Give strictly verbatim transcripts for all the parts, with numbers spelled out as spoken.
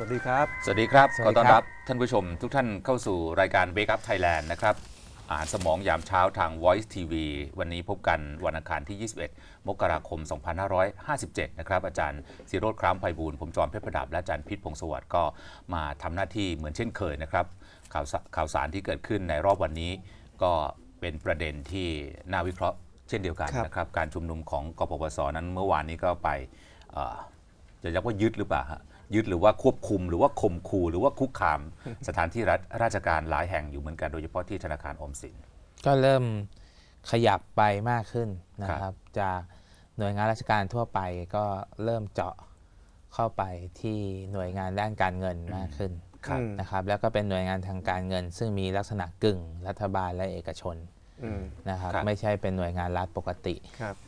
สวัสดีครับสวัสดีครับขอต้อนรับท่านผู้ชมทุกท่านเข้าสู่รายการ Wake Up Thailand นะครับอาหารสมองยามเช้าทาง Voice ที วี วันนี้พบกันวันอังคารที่ยี่สิบเอ็ดมกราคมสองพันห้าร้อยห้าสิบเจ็ดนะครับอาจารย์ศิโรจน์คล้ามไพบูลย์ผมจอมเพชรประดับและอาจารย์พิษพงษ์สวัสดิ์ก็มาทำหน้าที่เหมือนเช่นเคยนะครับข่าวข่าวสารที่เกิดขึ้นในรอบวันนี้ก็เป็นประเด็นที่น่าวิเคราะห์เช่นเดียวกันนะครับการชุมนุมของกปปสนั้นเมื่อวานนี้ก็ไปจะเรียกว่ายึดหรือเปล่าฮะยึดหรือว่าควบคุมหรือว่าข่มขู่หรือว่าคุกคามสถานที่รัฐราชการหลายแห่งอยู่เหมือนกันโดยเฉพาะที่ธนาคารออมสินก็เริ่มขยับไปมากขึ้นนะครับจากหน่วยงานราชการทั่วไปก็เริ่มเจาะเข้าไปที่หน่วยงานด้านการเงินมากขึ้นนะครับแล้วก็เป็นหน่วยงานทางการเงินซึ่งมีลักษณะกึ่งรัฐบาลและเอกชนนะครับไม่ใช่เป็นหน่วยงานรัฐปกติ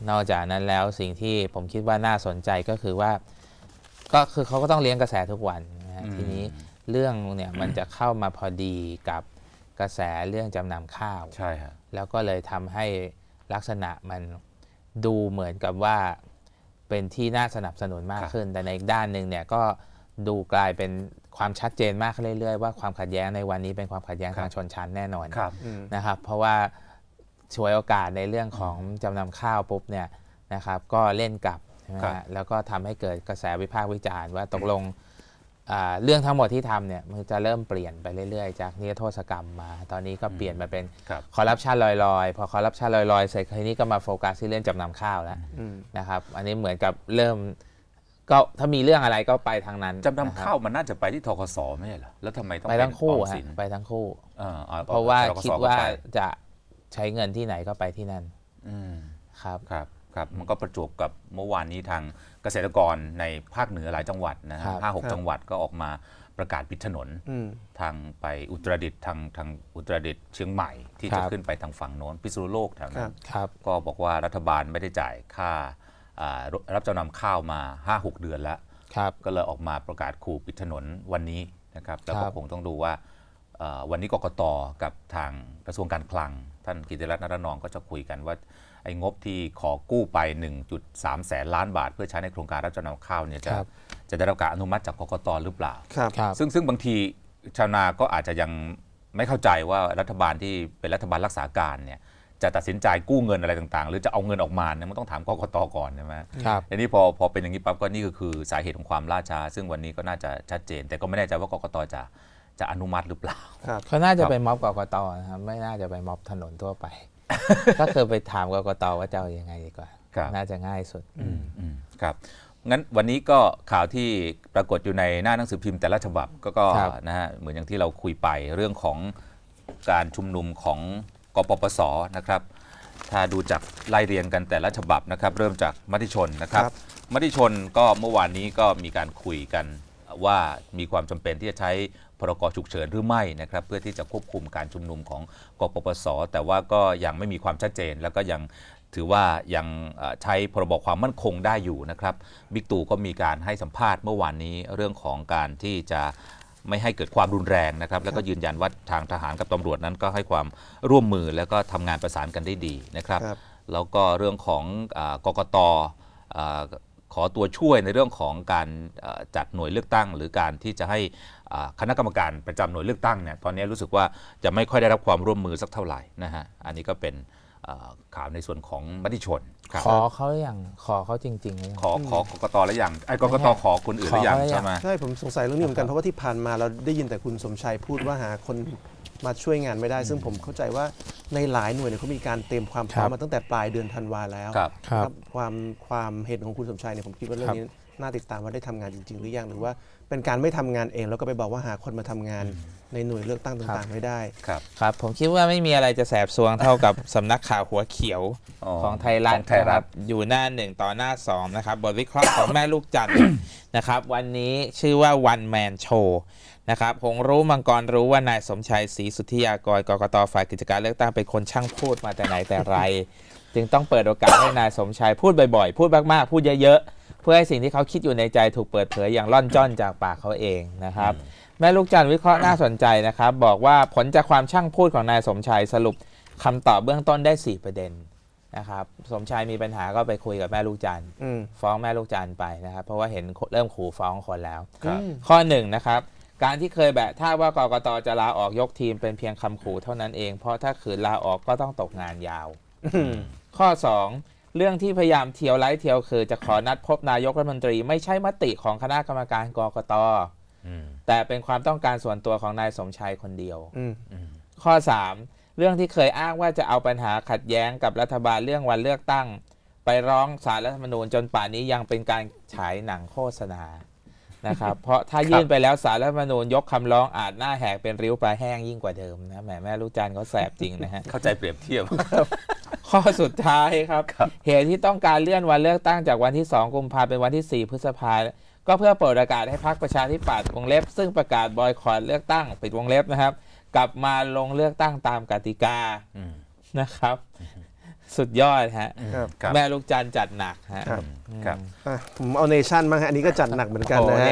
นอกจากนั้นแล้วสิ่งที่ผมคิดว่าน่าสนใจก็คือว่าก็คือเขาก็ต้องเลี้ยงกระแสทุกวันนะฮะทีนี้เรื่องเนี่ยมันจะเข้ามาพอดีกับกระแสเรื่องจำนำข้าวใช่ฮะแล้วก็เลยทำให้ลักษณะมันดูเหมือนกับว่าเป็นที่น่าสนับสนุนมากขึ้นแต่ในอีกด้านหนึ่งเนี่ยก็ดูกลายเป็นความชัดเจนมากขึ้นเรื่อยๆว่าความขัดแย้งในวันนี้เป็นความขัดแย้งทางชนชั้นแน่นอนนะครับเพราะว่าฉวยโอกาสในเรื่องของจำนำข้าวปุ๊บเนี่ยนะครับก็เล่นกับแล้วก็ทำให้เกิดกระแสวิพากษ์วิจารณ์ว่าตกลงเรื่องทั้งหมดที่ทำเนี่ยมันจะเริ่มเปลี่ยนไปเรื่อยๆจากนิรโทษกรรมมาตอนนี้ก็เปลี่ยนมาเป็นคอร์รัปชันลอยๆพอคอร์รัปชันลอยๆเสร็จทีนี้ก็มาโฟกัสที่เรื่องจำนำข้าวแล้วนะครับอันนี้เหมือนกับเริ่มก็ถ้ามีเรื่องอะไรก็ไปทางนั้นจำนำข้าวมันน่าจะไปที่ธคสไม่ใช่เหรอแล้วทำไมต้องไปทั้งคู่ฮะไปทั้งคู่เพราะว่าคิดว่าจะใช้เงินที่ไหนก็ไปที่นั่นครับครับมันก็ประจวบกับเมื่อวานนี้ทางเกษตรกรในภาคเหนือหลายจังหวัดนะฮะห้าหกจังหวัดก็ออกมาประกาศปิดถนนทางไปอุตรดิตถ์ทางทางอุตรดิตถ์เชียงใหม่ที่จะขึ้นไปทางฝั่งโน้นพิษณุโลกแถวนั้นก็บอกว่ารัฐบาลไม่ได้จ่ายค่ารับจำนำข้าวมา ห้าหก เดือนแล้วก็เลยออกมาประกาศขู่ปิดถนนวันนี้นะครับแล้วก็คงต้องดูว่าวันนี้กกต.กับทางกระทรวงการคลังท่านกิติรัตน์ นรนองค์ก็จะคุยกันว่าไอ้งบที่ขอกู้ไป หนึ่งจุดสาม แสนล้านบาทเพื่อใช้ในโครงการรับจำนำข้าวเนี่ยจะจะได้รับการอนุมัติจากกกต.หรือเปล่าซึ่งซึ่งบางทีชาวนาก็อาจจะยังไม่เข้าใจว่ารัฐบาลที่เป็นรัฐบาลรักษาการเนี่ยจะตัดสินใจกู้เงินอะไรต่างๆหรือจะเอาเงินออกมาเนี่ยมันต้องถามกกต.ก่อนใช่ไหมครับอันนี้พอพอเป็นอย่างนี้ปั๊บก็นี่ก็คือสาเหตุของความล่าช้าซึ่งวันนี้ก็น่าจะชัดเจนแต่ก็ไม่แน่ใจว่ากกต.จะจะอนุมัติหรือเปล่าเขาน่าจะไปม็อบกกต.นะครับไม่น่าจะไปม็อบถนนทั่วไปก็คือไปถามกกต.ว่าจะยังไงดีกว่าน่าจะง่ายสุดครับงั้นวันนี้ก็ข่าวที่ปรากฏอยู่ในหน้าหนังสือพิมพ์แต่ละฉบับก็นะฮะเหมือนอย่างที่เราคุยไปเรื่องของการชุมนุมของกปปส.นะครับถ้าดูจากไล่เรียงกันแต่ละฉบับนะครับเริ่มจากมติชนนะครับมติชนก็เมื่อวานนี้ก็มีการคุยกันว่ามีความจำเป็นที่จะใช้พรก.ฉุกเฉินหรือไม่นะครับเพื่อที่จะควบคุมการชุมนุมของกปปส.แต่ว่าก็ยังไม่มีความชัดเจนแล้วก็ยังถือว่ายังใช้พรบ.ความมั่นคงได้อยู่นะครับบิ๊กตู่ก็มีการให้สัมภาษณ์เมื่อวานนี้เรื่องของการที่จะไม่ให้เกิดความรุนแรงนะครับแล้วก็ยืนยันว่าทางทหารกับตำรวจนั้นก็ให้ความร่วมมือแล้วก็ทำงานประสานกันได้ดีนะครับแล้วก็เรื่องของกกต.ขอตัวช่วยในเรื่องของการจัดหน่วยเลือกตั้งหรือการที่จะให้คณะกรรมการประจำหน่วยเลือกตั้งเนี่ยตอนนี้รู้สึกว่าจะไม่ค่อยได้รับความร่วมมือสักเท่าไหร่นะฮะอันนี้ก็เป็นข่าวในส่วนของมติชนขอเขาหรือยังขอเขาจริงๆขอขอกกต.หรือยังไอ้กกต.ขอคนอื่นหรือยังใช่ไหมใช่ผมสงสัยเรื่องนี้เหมือนกันเพราะว่าที่ผ่านมาเราได้ยินแต่คุณสมชัยพูดว่าหาคนมาช่วยงานไม่ได้ซึ่งผมเข้าใจว่าในหลายหน่วยเนี่ยเขามีการเตรียมความพร้อมมาตั้งแต่ปลายเดือนธันวาแล้วครับความความเห็นของคุณสมชัยเนี่ยผมคิดว่าเรื่องนี้น่าติดตามว่าได้ทำงานจริงๆหรือยังหรือว่าเป็นการไม่ทำงานเองแล้วก็ไปบอกว่าหาคนมาทำงานในหน่วยเลือกตั้งต่างๆไม่ได้ครับครับผมคิดว่าไม่มีอะไรจะแสบซวงเท่ากับสำนักข่าวหัวเขียวของไทยรัฐครับอยู่หน้าหนึ่งต่อหน้าสองนะครับบทวิเคราะห์ของแม่ลูกจันทร์นะครับวันนี้ชื่อว่า One Man Showนะครับผมรู้มังกรรู้ว่านายสมชัยศรีสุทธิยากรกกตฝ่ายกิจการเลือกตั้งเป็นคนช่างพูดมาแต่ไหนแต่ไรจึงต้องเปิดโอกาสให้นายสมชัยพูดบ่อยๆพูดมากๆพูดเยอะๆเพื่อให้สิ่งที่เขาคิดอยู่ในใจถูกเปิดเผยอย่างล่อนจ้อนจากปากเขาเองนะครับแม่ลูกจันทร์วิเคราะห์น่าสนใจนะครับบอกว่าผลจากความช่างพูดของนายสมชัยสรุปคำตอบเบื้องต้นได้สี่ประเด็น นะครับสมชายมีปัญหาก็ไปคุยกับแม่ลูกจันทร์ฟ้องแม่ลูกจันทร์ไปนะครับเพราะว่าเห็นเริ่มขู่ฟ้องคนแล้วข้อหนึ่งนะครับการที่เคยแบะถ้าว่ากกต.จะลาออกยกทีมเป็นเพียงคำขู่เท่านั้นเองเพราะถ้าขืนลาออกก็ต้องตกงานยาวข้อสองเรื่องที่พยายามเที่ยวไล่เที่ยวคือจะขอนัดพบนายกรัฐมนตรีไม่ใช่มติของคณะกรรมการกกต.แต่เป็นความต้องการส่วนตัวของนายสมชายคนเดียวข้อสามเรื่องที่เคยอ้างว่าจะเอาปัญหาขัดแย้งกับรัฐบาลเรื่องวันเลือกตั้งไปร้องศาลรัฐธรรมนูญจนป่านนี้ยังเป็นการฉายหนังโฆษณานะครับเพราะถ้ายื่นไปแล้วศาลรัฐธรรมนูญยกคำร้องอาจหน้าแหกเป็นริ้วปลาแห้งยิ่งกว่าเดิมนะแหมแม่ลูกจันทร์เขาแสบจริงนะฮะเข้าใจเปรียบเทียบข้อสุดท้ายครับเหตุที่ต้องการเลื่อนวันเลือกตั้งจากวันที่สองกุมภาพันธ์เป็นวันที่สี่พฤษภาคมก็เพื่อเปิดโอกาสให้พรรคประชาธิปัตย์วงเล็บซึ่งประกาศบอยคอตเลือกตั้งปิดวงเล็บนะครับกลับมาลงเลือกตั้งตามกติกานะครับสุดยอดฮะแม่ลูกจันจัดหนักฮะผมเอาเนชั่นมั้งฮะอันนี้ก็จัดหนักเหมือนกันนะฮะ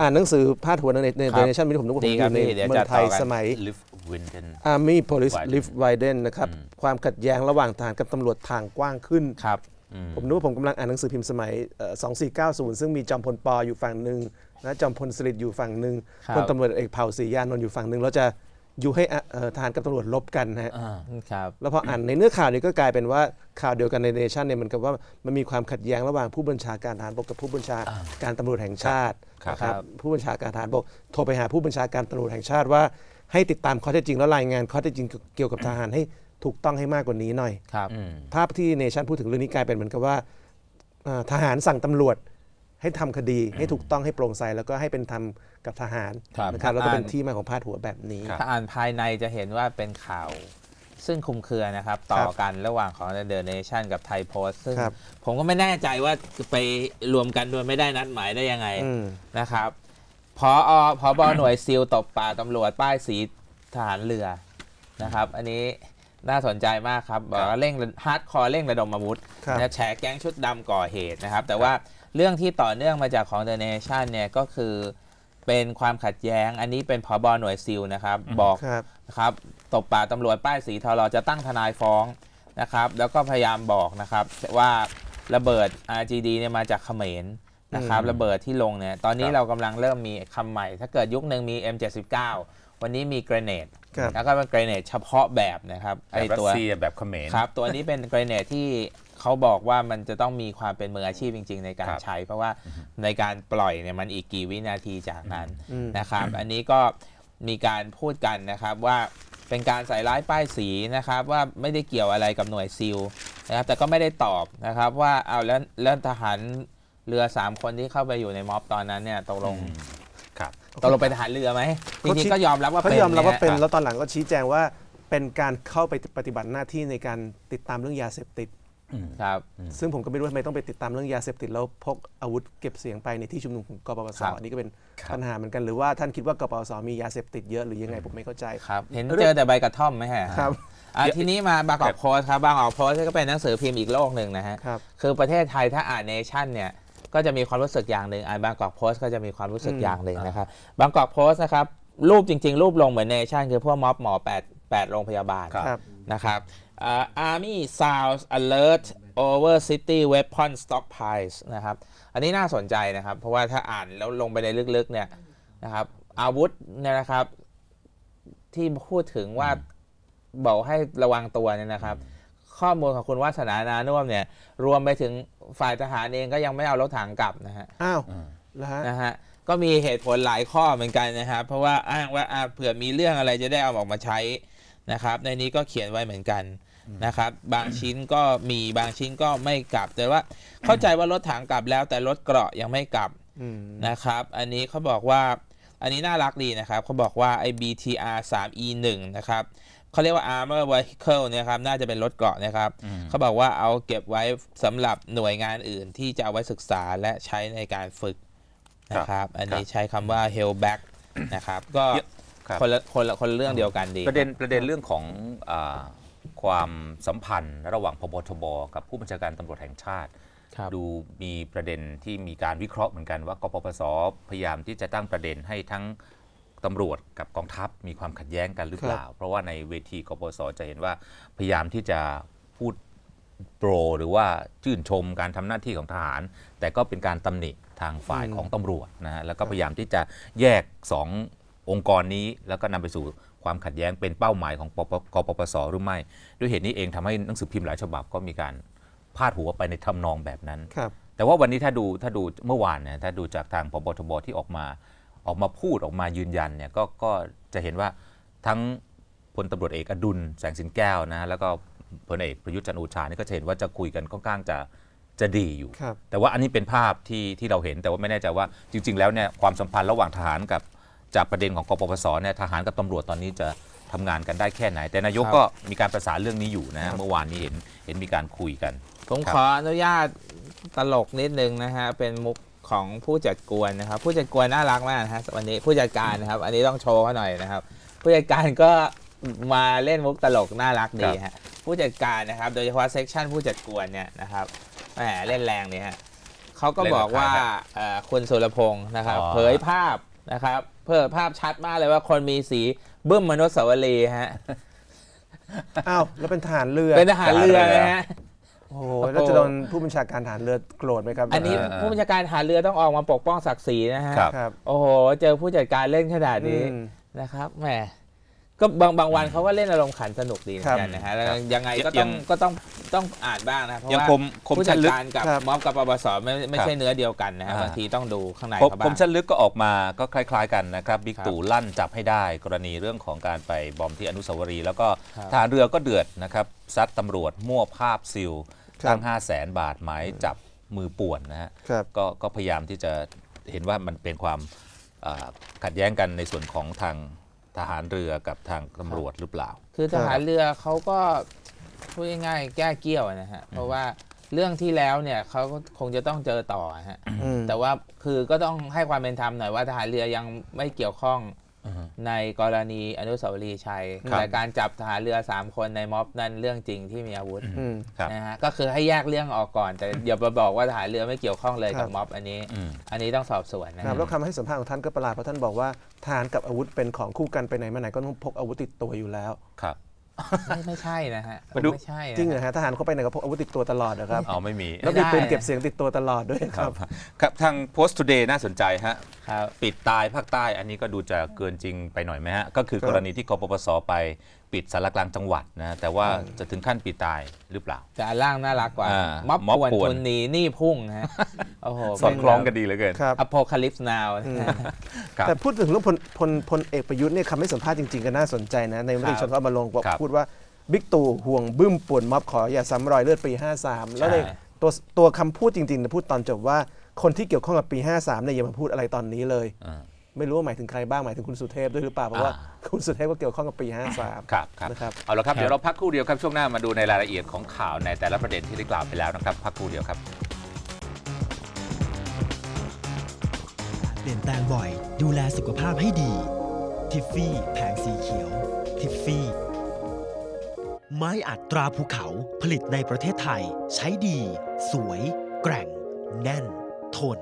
อ่านหนังสือพาดหัวในเนชั่นมีผมนึกว่าผมอยู่ในเมืองไทยสมัย Army Police Live Widen นะครับความขัดแย้งระหว่างทหารกับตำรวจทางกว้างขึ้นผมนึกว่าผมกำลังอ่านหนังสือพิมพ์สมัยสองสี่เก้าศูนย์ซึ่งมีจอมพลป.อยู่ฝั่งหนึ่งนะจอมพลสฤษดิ์อยู่ฝั่งหนึ่งพลตำรวจเอกเผ่าศรียานนท์อยู่ฝั่งหนึ่งแล้วจะอยู่ให้ทหารกับตำรวจลบกันฮะแล้วพออ่านในเนื้อข่าวนี้ก็กลายเป็นว่าข่าวเดียวกันในเนชั่นเนี่ยมันกับว่ามันมีความขัดแย้งระหว่างผู้บัญชาการทหารบกกับผู้บัญชาการตำรวจแห่งชาตินะครับผู้บัญชาการทหารบกโทรไปหาผู้บัญชาการตำรวจแห่งชาติว่าให้ติดตามข้อเท็จจริงแล้วรายงานข้อเท็จจริงเกี่ยวกับทหารให้ถูกต้องให้มากกว่านี้หน่อยภาพที่เนชั่นพูดถึงเรื่องนี้กลายเป็นเหมือนกับว่าทหารสั่งตำรวจให้ทำคดีให้ถูกต้องให้โปร่งใสแล้วก็ให้เป็นธรรมกับทหารนะครับแล้วก็เป็นที่มาของพาดหัวแบบนี้ถ้าอ่านภายในจะเห็นว่าเป็นข่าวซึ่งคุมเครือนะครับต่อกันระหว่างของเดอะเนชั่นกับไทยโพสต์ซึ่งผมก็ไม่แน่ใจว่าไปรวมกันโดยไม่ได้นัดหมายได้ยังไงนะครับพอพบหน่วยซีลตบป่าตำรวจป้ายสีทหารเรือนะครับอันนี้น่าสนใจมากครับบอกว่าเร่งฮาร์ดคอร์เร่งระดมอาวุธและแฉแก๊งชุดดำก่อเหตุนะครับแต่ว่าเรื่องที่ต่อเนื่องมาจากของ The Nation เนี่ยก็คือเป็นความขัดแย้งอันนี้เป็นผบ.หน่วยซิลนะครับบอกนะครับตบป่าตำรวจป้ายสีทรจะตั้งทนายฟ้องนะครับแล้วก็พยายามบอกนะครับว่าระเบิด อาร์ จี ดี เนี่ยมาจากเขมรนะครับระเบิดที่ลงเนี่ยตอนนี้เรากำลังเริ่มมีคำใหม่ถ้าเกิดยุคหนึ่งมี เอ็ม เจ็ดสิบเก้า วันนี้มีเกรเนดแล้วก็เป็นเกรเนดเฉพาะแบบนะครับไอตัวแบบเขมรครับตัวนี้เป็นเกรเนดที่เขาบอกว่ามันจะต้องมีความเป็นมืออาชีพจริงๆในการใช้เพราะว่าในการปล่อยเนี่ยมันอีกกี่วินาทีจากนั้นนะครับอันนี้ก็มีการพูดกันนะครับว่าเป็นการใส่ร้ายป้ายสีนะครับว่าไม่ได้เกี่ยวอะไรกับหน่วยซิลนะครับแต่ก็ไม่ได้ตอบนะครับว่าเอาแล้วแล้วทหารเรือสามคนที่เข้าไปอยู่ในม็อบตอนนั้นเนี่ยตกลงตกลงเป็นทหารเรือไหมจริงๆก็ยอมรับว่าเป็นยอมรับว่าเป็นแล้วตอนหลังก็ชี้แจงว่าเป็นการเข้าไปปฏิบัติหน้าที่ในการติดตามเรื่องยาเสพติดครับซึ่งผมก็ไม่รู้ทำไมต้องไปติดตามเรื่องยาเสพติดแล้วพกอาวุธเก็บเสียงไปในที่ชุมนุมของกปปส.นี่ก็เป็นปัญหาเหมือนกันหรือว่าท่านคิดว่ากปปส.มียาเสพติดเยอะหรือยังไงผมไม่เข้าใจครับเห็นเจอแต่ใบกระท่อมไหมฮะครับทีนี้มาบางกอกโพสต์ครับบางกอกโพสต์ก็เป็นหนังสือพิมพ์อีกโลกหนึ่งนะฮะคือประเทศไทยถ้าอ่านเนชั่นเนี่ยก็จะมีความรู้สึกอย่างหนึ่งอ่านบางกอกโพสต์ก็จะมีความรู้สึกอย่างหนึ่งนะครับบางกอกโพสต์นะครับรูปจริงๆรูปลงเหมือนเนชั่นคือพวกม็อบหมอแปด แปดโรงพยาบาลนะครับArmy Sounds Alert Over City Weapon Stockpiles นะครับอันนี้น่าสนใจนะครับเพราะว่าถ้าอ่านแล้วลงไปในลึกๆเนี่ยนะครับอาวุธเนี่ยนะครับที่พูดถึงว่าบอกให้ระวังตัวเนี่ยนะครับข้อมูลของคุณวาสนานานุ่มเนี่ยรวมไปถึงฝ่ายทหารเองก็ยังไม่เอารถถังกลับนะฮะอ้าวนะฮะก็มีเหตุผลหลายข้อเหมือนกันนะครับเพราะว่าอ้างว่าเผื่อมีเรื่องอะไรจะได้เอาออกมาใช้นะครับในนี้ก็เขียนไว้เหมือนกันนะครับบางชิ้นก็มีบางชิ้นก็ไม่กลับแต่ว่าเข้าใจว่ารถถังกลับแล้วแต่รถเกราะยังไม่กลับนะครับอันนี้เขาบอกว่าอันนี้น่ารักดีนะครับเขาบอกว่าไอ้ บี ที อาร์ ทรี อี วัน นะครับเขาเรียกว่า armor vehicle เนี่ยครับน่าจะเป็นรถเกราะนะครับเขาบอกว่าเอาเก็บไว้สำหรับหน่วยงานอื่นที่จะเอาไว้ศึกษาและใช้ในการฝึกนะครับอันนี้ใช้คำว่า hellback นะครับก็คนละคนละคนเรื่องเดียวกันดีประเด็นประเด็นเรื่องของความสัมพันธ์ระหว่างพบทบกับผู้บัญชาการตำรวจแห่งชาติดูมีประเด็นที่มีการวิเคราะห์เหมือนกันว่ากปปส.พยายามที่จะตั้งประเด็นให้ทั้งตำรวจกับกองทัพมีความขัดแย้งกันหรือเปล่าเพราะว่าในเวทีกปปส.จะเห็นว่าพยายามที่จะพูด โปรหรือว่าชื่นชมการทำหน้าที่ของทหารแต่ก็เป็นการตำหนิทางฝ่ายของตำรวจนะฮะแล้วก็พยายามที่จะแยกสอง องค์กรนี้แล้วก็นำไปสู่ความขัดแย้งเป็นเป้าหมายของกปปส.หรือไม่ด้วยเหตุนี้เองทำให้หนังสือพิมพ์หลายฉบับก็มีการพาดหัวไปในทำนองแบบนั้นแต่ว่าวันนี้ถ้าดูถ้าดูเมื่อวานเนี่ยถ้าดูจากทางพบทบที่ออกมาออกมาพูดออกมายืนยันเนี่ยก็ก็จะเห็นว่าทั้งพลตำรวจเอกอดุลแสงสินแก้วนะแล้วก็พลเอกประยุทธ์จันทร์โอชานี่ก็จะเห็นว่าจะคุยกันค่อนข้างจะจะดีอยู่แต่ว่าอันนี้เป็นภาพที่ที่เราเห็นแต่ว่าไม่แน่ใจว่าจริงๆแล้วเนี่ยความสัมพันธ์ระหว่างทหารกับจากประเด็นของกปปสเนี่ยทหารกับตำรวจตอนนี้จะทำงานกันได้แค่ไหนแต่นายกก็มีการประสานเรื่องนี้อยู่นะเมื่อวานนี้เห็นเห็นมีการคุยกันผมขออนุญาตตลกนิดนึงนะฮะเป็นมุกของผู้จัดกวนนะครับผู้จัดกวนน่ารักมากนะฮะวันนี้ผู้จัดการนะครับอันนี้ต้องโชว์เขาหน่อยนะครับผู้จัดการก็มาเล่นมุกตลกน่ารักดีฮะผู้จัดการนะครับโดยเฉพาะเซกชันผู้จัดกวนเนี่ยนะครับแหมเล่นแรงเนี่ยฮะเขาก็บอกว่าคุณสุรพงศ์นะครับเผยภาพนะครับเผยภาพชัดมากเลยว่าคนมีสีบึ้มมนุษย์สวรีฮะอ้าวแล้วเป็นทหารเรือเป็นทหารเรือนะฮะโอ้โหแล้วจะโดนผู้บัญชาการทหารเรือโกรธไหมครับอันนี้ผู้บัญชาการทหารเรือต้องออกมาปกป้องศักดิ์ศรีนะฮะโอ้โหเจอผู้จัดการเล่นขนาดนี้นะครับแหมก็บางบางวันเขาก็เล่นอารมณ์ขันสนุกดีเหมือนกันนะฮะยังไงก็ต้องก็ต้องต้องอ่านบ้างนะเพราะว่าผู้จัดการกับม็อบกับปปสไม่ไม่ใช่เนื้อเดียวกันนะฮะบางทีต้องดูข้างในเขาบ้างคมชั้นลึกก็ออกมาก็คล้ายๆกันนะครับบิ๊กตู่ลั่นจับให้ได้กรณีเรื่องของการไปบอมที่อนุสาวรีย์แล้วก็ทหารเรือก็เดือดนะครับซัดตำรวจมั่วภาพซิลตั้งห้าแสนบาทหมายจับมือป่วนนะฮะก็ก็พยายามที่จะเห็นว่ามันเป็นความขัดแย้งกันในส่วนของทางทหารเรือกับทางตำรวจหรือเปล่าคือทหารเรือเขาก็พูดง่ายๆแก้เกี้ยวนะฮะเพราะว่าเรื่องที่แล้วเนี่ยเขาคงจะต้องเจอต่อฮะแต่ว่าคือก็ต้องให้ความเป็นธรรมหน่อยว่าทหารเรือยังไม่เกี่ยวข้องในกรณีอนุสาวรีย์ชัยแต่การจับทหารเรือสามคนในม็อบนั่นเรื่องจริงที่มีอาวุธนะฮะก็คือให้แยกเรื่องออกก่อนแต่อย่ามาบอกว่าทหารเรือไม่เกี่ยวข้องเลยกับม็อบอันนี้อันนี้ต้องสอบสวนนะครับแล้วคำให้สัมภาษณ์ของท่านก็ประหลาดเพราะท่านบอกว่าทหารกับอาวุธเป็นของคู่กันไปไหนมาไหนก็ต้องพกอาวุธติดตัวอยู่แล้วครับไม่ใช่นะฮะไม่ใช่จริงเหรอฮะทหารเขาไปไหนก็พกอาวุธติดตัวตลอดนะครับอ๋อไม่มีแล้วมีปืนเก็บเสียงติดตัวตลอดด้วยครับครับทาง Post Today น่าสนใจฮะปิดตายภาคใต้อันนี้ก็ดูจะเกินจริงไปหน่อยไหมฮะก็คือกรณีที่กปปสไปปิดสารกลางจังหวัดนะแต่ว่าจะถึงขั้นปิดตายหรือเปล่าแต่ล่างน่ารักกว่าม็อบป่วนหนีนี่พุ่งฮะโอ้โหสอดคล้องกันดีเหลือเกินอโพคาลิปส์นาวแต่พูดถึงเรื่องพลพลเอกประยุทธ์เนี่ยคำให้สัมภาษณ์จริงๆก็น่าสนใจนะในมติชนก็มาลงพูดว่าบิ๊กตู่ห่วงบึ้มป่วนม็อบขออย่าซ้ำรอยเลือดปีห้าสามแล้วในตัวตัวคำพูดจริงๆนะพูดตอนจบว่าคนที่เกี่ยวข้องกับปีห้าสามเนี่ยอย่ามาพูดอะไรตอนนี้เลยไม่รู้ว่าหมายถึงใครบ้างหมายถึงคุณสุเทพด้วยหรือเปล่าเพราะว่าคุณสุเทพก็เกี่ยวข้องกับปีห้าสามครับนะครับเอาละครับเดี๋ยวเราพักครู่เดียวครับช่วงหน้ามาดูในรายละเอียดของข่าวในแต่ละประเด็นที่ได้กล่าวไปแล้วนะครับพักครู่เดียวครับเปลี่ยนแปลงบ่อยดูแลสุขภาพให้ดีทิฟฟี่แผงสีเขียวทิฟฟี่ไม้อัดตราภูเขาผลิตในประเทศไทยใช้ดีสวยแกร่งแน่นทน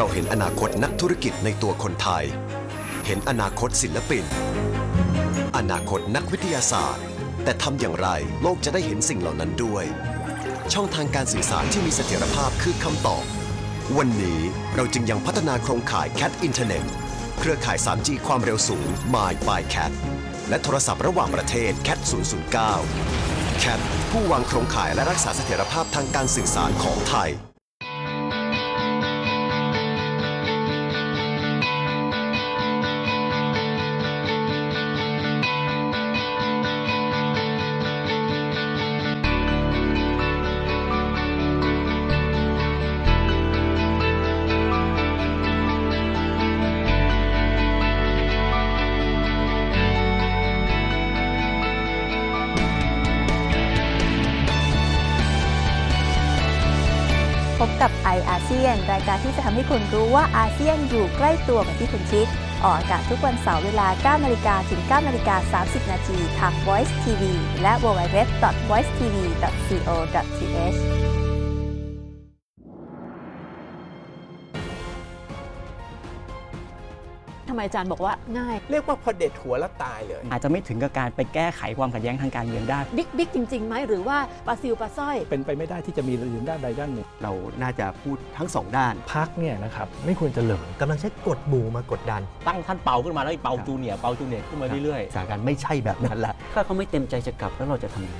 เราเห็นอนาคตนักธุรกิจในตัวคนไทยเห็นอนาคตศิลปินอนาคตนักวิทยาศาสตร์แต่ทำอย่างไรโลกจะได้เห็นสิ่งเหล่านั้นด้วยช่องทางการสื่อสารที่มีเสถียรภาพคือคำตอบวันนี้เราจึงยังพัฒนาโครงข่าย Cat อินเทอร์เน็ต เครือข่าย ทรีจี ความเร็วสูง My By Cat และโทรศัพท์ระหว่างประเทศ Cat ศูนย์ ศูนย์ เก้า Cat ผู้วางโครงข่ายและรักษาเสถียรภาพทางการสื่อสารของไทยรายการที่จะทำให้คุณรู้ว่าอาเซียนอยู่ใกล้ตัวเหมือนที่คุณคิดออกอากาศทุกวันเสาร์เวลา เก้า นาฬิกาถึง เก้า นาฬิกา สามสิบ นาทีทาง Voice ที วี และ ดับเบิลยู ดับเบิลยู ดับเบิลยู ดอท voice ที วี ดอท co ดอท th ทำไมอาจารย์บอกว่าง่ายเรียกว่าพอเด็ดหัวแล้วตายเลยอาจจะไม่ถึงกับการไปแก้ไขความขัดแย้งทางการเมืองได้บิ๊กบิ๊กจริงๆไหมหรือว่าปลาซิวปลาสร้อยเป็นไปไม่ได้ที่จะมีเรื่องด้านใดด้านหนึ่งเราน่าจะพูดทั้งสองด้านพักเนี่ยนะครับไม่ควรจะเหลิงกำลังใช้กดบูมากดดันตั้งท่านเปาขึ้นมาแล้วเปาจูเนียเปาจูเนียขึ้นมาเรื่อยๆสถานการณ์ไม่ใช่แบบนั้นละถ้าเขาไม่เต็มใจจะกลับแล้วเราจะทำยังไง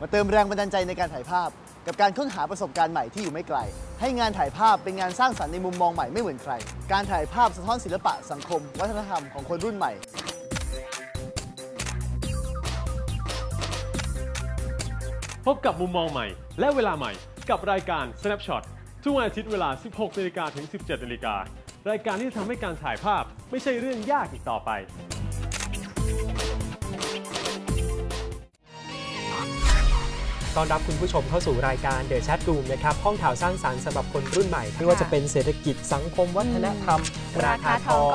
มาเติมแรงบันดาลใจในการถ่ายภาพกับการค้นหาประสบการณ์ใหม่ที่อยู่ไม่ไกลให้งานถ่ายภาพเป็นงานสร้างสรรค์ในมุมมองใหม่ไม่เหมือนใครการถ่ายภาพสะท้อนศิลปะสังคมวัฒนธรรมของคนรุ่นใหม่พบกับมุมมองใหม่และเวลาใหม่กับรายการ Snapshot ทุกวันอาทิตย์เวลา สิบหกนาฬิกา ถึง สิบเจ็ดนาฬิกา รายการที่ทำให้การถ่ายภาพไม่ใช่เรื่องยากอีกต่อไปต้อนรับคุณผู้ชมเข้าสู่รายการ The Chat Room นะครับห้องข่าวสร้างสรรค์สำหรับคนรุ่นใหม่ไม่ว่าจะเป็นเศรษฐกิจสังคมวัฒนธรรมราคาทอง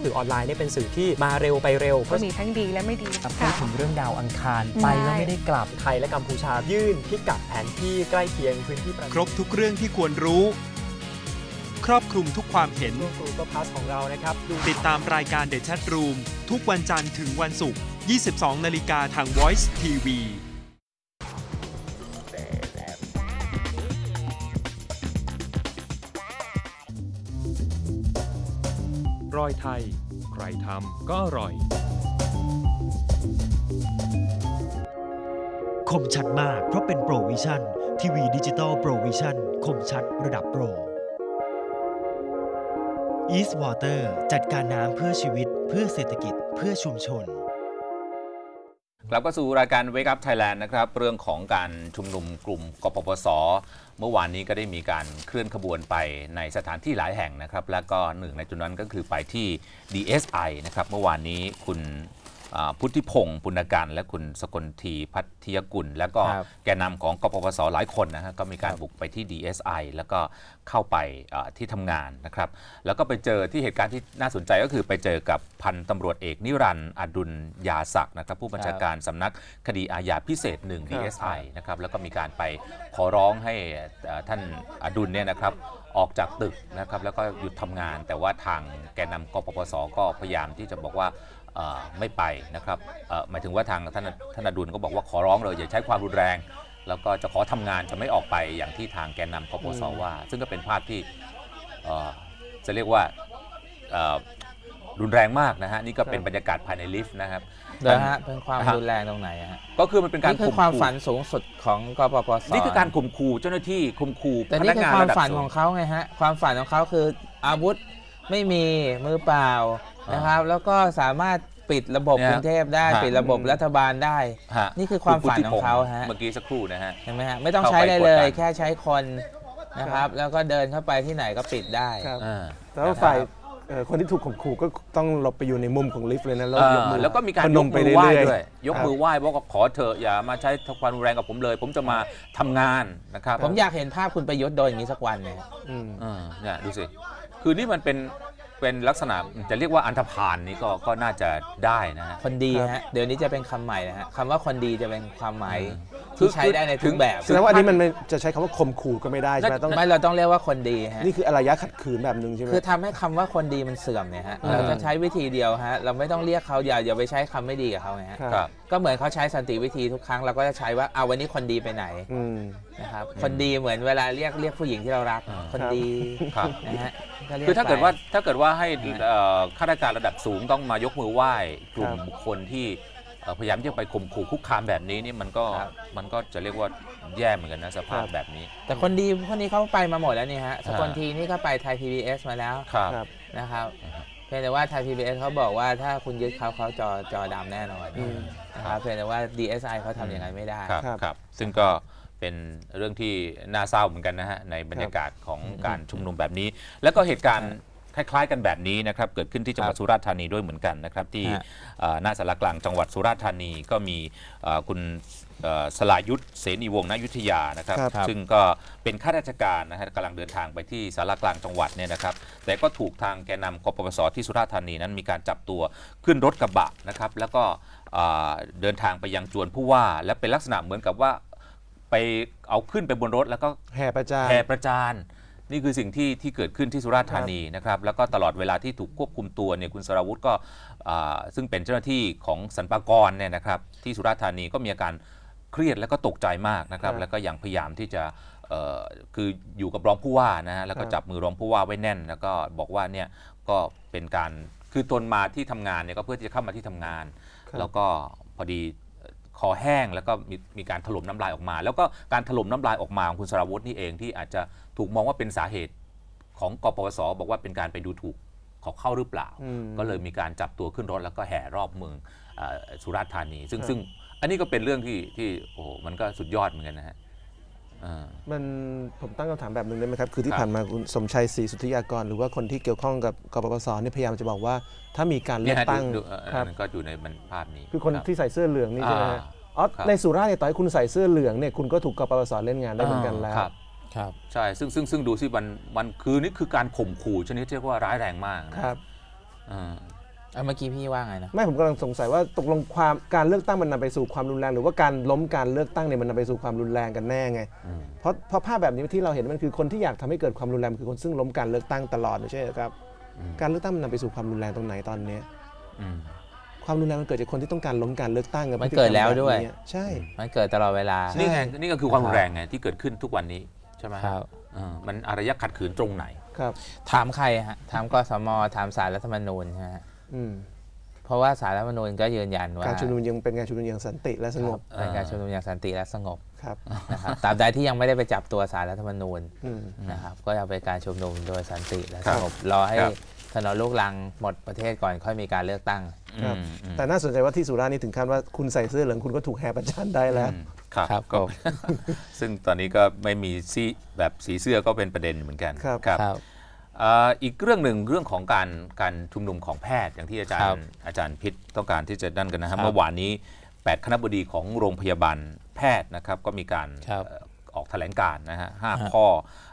หรือออนไลน์นี่เป็นสื่อที่มาเร็วไปเร็วก็มีทั้งดีและไม่ดีพูดถึงเรื่องดาวอังคารไปแล้วไม่ได้กลับไทยและกัมพูชายื่นพิกัดแผนที่ใกล้เคียงพื้นที่ครบทุกเรื่องที่ควรรู้ครอบคลุมทุกความเห็นของเรานะครับติดตามรายการ The Chat Room ทุกวันจันทร์ถึงวันศุกร์ ยี่สิบสองนาฬิกา ทาง Voice ที วีรอยไทยใครทำก็อร่อยคมชัดมากเพราะเป็นโปรวิชั่นทีวีดิจิตอลโปรวิชั่นคมชัดระดับโปร East Water จัดการน้ำเพื่อชีวิตเพื่อเศรษฐกิจเพื่อชุมชนกลับเข้าสู่รายการ Wake Up Thailand นะครับเรื่องของการชุมนุมกลุ่มกปปส.เมื่อวานนี้ก็ได้มีการเคลื่อนขบวนไปในสถานที่หลายแห่งนะครับและก็หนึ่งในจุดนั้นก็คือไปที่ ดี เอส ไอ นะครับเมื่อวานนี้คุณพุทธิพงศ์ปุณการและคุณสกลทีพัทยกุลและก็แกนนำของกปปส.หลายคนนะฮะก็มีการบุกไปที่ ดี เอส ไอ แล้วก็เข้าไปที่ทำงานนะครับแล้วก็ไปเจอที่เหตุการณ์ที่น่าสนใจก็คือไปเจอกับพันตำรวจเอกนิรันดร์อดุลยาศักดิ์นะครับผู้บัญชาการสำนักคดีอาญาพิเศษหนึ่ง ดี เอส ไอ นะครับแล้วก็มีการไปขอร้องให้ท่านอดุลเนี่ยนะครับออกจากตึกนะครับแล้วก็หยุดทำงานแต่ว่าทางแกนนำกปปส.ก็พยายามที่จะบอกว่าไม่ไปนะครับหมายถึงว่าทางท่านท่านอดุลก็บอกว่าขอร้องเลยอย่าใช้ความรุนแรงแล้วก็จะขอทำงานจะไม่ออกไปอย่างที่ทางแกนนำกปส.ว่าซึ่งก็เป็นภาพที่จะเรียกว่ารุนแรงมากนะฮะนี่ก็เป็นบรรยากาศภายในลิฟต์นะครับนะฮะเป็นความรุนแรงตรงไหนฮะก็คือมันเป็นการข่มขู่นี่คือความฝันสูงสุดของกปปส.นี่คือการข่มขู่เจ้าหน้าที่ข่มขู่พนักงานระดับสูงแต่นี่คือความฝันของเขาไงฮะความฝันของเขาคืออาวุธไม่มีมือเปล่านะครับแล้วก็สามารถปิดระบบกรุงเทพได้ปิดระบบรัฐบาลได้นี่คือความฝันของเขาฮะเมื่อกี้สักครู่นะฮะเห็นไหมฮะไม่ต้องใช้อะไรเลยแค่ใช้คนนะครับแล้วก็เดินเข้าไปที่ไหนก็ปิดได้แล้วฝ่ายคนที่ถูกข่มขู่ก็ต้องหลบไปอยู่ในมุมของลิฟต์เลยนะแล้วก็มีการยกมือไหว้ด้วยยกมือไหว้บอกขอเถอะอย่ามาใช้ความรุนแรงกับผมเลยผมจะมาทำงานนะครับผมอยากเห็นภาพคุณประยุทธ์โดนอย่างนี้สักวันเนี่ยเนี่ยดูสิคือนี่มันเป็นเป็นลักษณะจะเรียกว่าอันธพาลนี้ก็ก็น่าจะได้นะฮะคนดีฮะเดี๋ยวนี้จะเป็นคำใหม่นะฮะคำว่าคนดีจะเป็นความหมายที่ใช้ได้ในทุกแบบแสดงว่าอันนี้มันจะใช้คำว่าข่มขู่ก็ไม่ได้ใช่ไหมต้องไม่เราต้องเรียกว่าคนดีฮะนี่คืออารยะขัดขืนแบบหนึ่งใช่ไหมคือทำให้คำว่าคนดีมันเสื่อมเนี่ยฮะเราจะใช้วิธีเดียวฮะเราไม่ต้องเรียกเขาอย่าอย่าไปใช้คำไม่ดีกับเขาไงฮะก็เหมือนเขาใช้สันติวิธีทุกครั้งเราก็จะใช้ว่าเอาวันนี้คนดีไปไหนนะครับคนดีเหมือนเวลาเรียกเรียกผู้หญิงที่เรารักคนดีนะฮะคือถ้าเกิดว่าถ้าเกิดว่าให้ข้าราชการระดับสูงต้องมายกมือไหว้กลุ่มบุคคลที่พยายามที่จะไปข่มขู่คุกคามแบบนี้นี่มันก็มันก็จะเรียกว่าแย่เหมือนกันนะสภาพแบบนี้แต่คนดีคนนี้เขาไปมาหมดแล้วนี่ฮะสกลทีนี่ก็ไปไทย พี บี เอส มาแล้วนะครับเพียงแต่ว่าไทย พี บี เอส เขาบอกว่าถ้าคุณยึดเขาเขาจอจอดำแน่นอนนะครับเพียงแต่ว่า ดี เอส ไอ เขาทำอย่างไรไม่ได้ครับซึ่งก็เป็นเรื่องที่น่าเศร้าเหมือนกันนะฮะในบรรยากาศของการชุมนุมแบบนี้แล้วก็เหตุการณ์คล้ายๆกันแบบนี้นะครับเกิดขึ้นที่จังหวัดสุราษฎร์ธานีด้วยเหมือนกันนะครับที่หน้าศาลากลางจังหวัดสุราษฎร์ธานีก็มีคุณสลายุทธเสนีวงศ์ณอยุธยานะครับซึ่งก็เป็นข้าราชการนะฮะกำลังเดินทางไปที่ศาลากลางจังหวัดเนี่ยนะครับแต่ก็ถูกทางแกนนำกปปส.ที่สุราษฎร์ธานีนั้นมีการจับตัวขึ้นรถกระบะนะครับแล้วก็เดินทางไปยังจวนผู้ว่าและเป็นลักษณะเหมือนกับว่าไป ไปเอาขึ้นไปบนรถแล้วก็แห่ประจานแห่ประจานนี่คือสิ่งที่ที่เกิดขึ้นที่สุราษฎร์ธานีนะครับแล้วก็ตลอดเวลาที่ถูกควบคุมตัวเนี่ยคุณสราวุธก็ซึ่งเป็นเจ้าหน้าที่ของสรรพากรเนี่ยนะครับที่สุราษฎร์ธานีก็มีอาการเครียดและก็ตกใจมากนะครับแล้วก็อย่างพยายามที่จะคืออยู่กับรองผู้ว่านะฮะแล้วก็จับมือรองผู้ว่าไว้แน่นแล้วก็บอกว่าเนี่ยก็เป็นการคือตนมาที่ทำงานเนี่ยก็เพื่อที่จะเข้ามาที่ทำงานแล้วก็พอดีคอแห้งแล้วก็มีมีการถล่มน้ำลายออกมาแล้วก็การถล่มน้ำลายออกมาของคุณสราวุธนี่เองที่อาจจะถูกมองว่าเป็นสาเหตุของกปปส.บอกว่าเป็นการไปดูถูกขอเข้าหรือเปล่าก็เลยมีการจับตัวขึ้นรถแล้วก็แห่รอบเมืองสุราษฎร์ธานีซึ่งซึ่งอันนี้ก็เป็นเรื่องที่ที่โอ้มันก็สุดยอดเหมือนกันนะฮะมันผมตั้งคำถามแบบหนึ่งได้ไหมครับคือที่ผ่านมาคุณสมชัยศรีสุทธิยากรหรือว่าคนที่เกี่ยวข้องกับกปปส.นี่พยายามจะบอกว่าถ้ามีการเลือกตั้งก็อยู่ในภาพนี้คือคนที่ใส่เสื้อเหลืองนี่ใช่ไหมอ๋อในสุราษฎร์เนี่ยต่อให้คุณใส่เสื้อเหลืองเนี่ยคุณก็ถูกกปปส.เล่นงานได้เหมือนกันแล้วครับใช่ซึ่งซึ่งซึ่งดูสิมันมันคือนี่คือการข่มขู่ชนิดที่เรียกว่าร้ายแรงมากนะครับเมื่อกี้พี่ว่าไงนะไม่ผมกำลังสงสัยว่าตกลงความการเลือกตั้งมันนำไปสู่ความรุนแรงหรือว่าการล้มการเลือกตั้งเนี่ยมันนำไปสู่ความรุนแรงกันแน่ไงเพราะเพราะภาพแบบนี้ที่เราเห็นมันคือคนที่อยากทำให้เกิดความรุนแรงคือคนซึ่งล้มการเลือกตั้งตลอดใช่ไหมครับการเลือกตั้งมันนำไปสู่ความรุนแรงตรงไหนตอนนี้ความรุนแรงมันเกิดจากคนที่ต้องการล้มการเลือกตั้งมันเกิดแล้วด้วยใช่มันเกิดตลอดเวลานี่ไงนี่ก็คือความรุนแรงไงที่เกิดขึ้นทุกวันนี้ใช่ไหมครับมันอารยะขัดขืนตรงไหนครับถามใครฮะถามกสมถามศาลรัฐธรรมนูญฮะเพราะว่าศาลรัฐธรรมนูญก็ยืนยันว่าการชุมนุมยังเป็นการชุมนุมอย่างสันติและสงบเป็นการชุมนุมอย่างสันติและสงบครับนะครับตราบใดที่ยังไม่ได้ไปจับตัวศาลรัฐธรรมนูญนะครับก็จะเป็นการชุมนุมโดยสันติและสงบรอให้ถนนลูกรังหมดประเทศก่อนค่อยมีการเลือกตั้งแต่น่าสนใจว่าที่สุราษฎร์นี่ถึงขั้นว่าคุณใส่เสื้อเหลืองคุณก็ถูกแห่ประจานได้แล้วครับก็ซึ่งตอนนี้ก็ไม่มีสีแบบสีเสื้อก็เป็นประเด็นเหมือนกันครับอีกเรื่องหนึ่งเรื่องของการการชุมนุมของแพทย์อย่างที่อาจารย์อาจารย์พิษต้องการที่จะนั่นกันนะครับเมื่อวานนี้แปดคณบดีของโรงพยาบาลแพทย์นะครับก็มีการออกแถลงการนะฮะห้าข้อ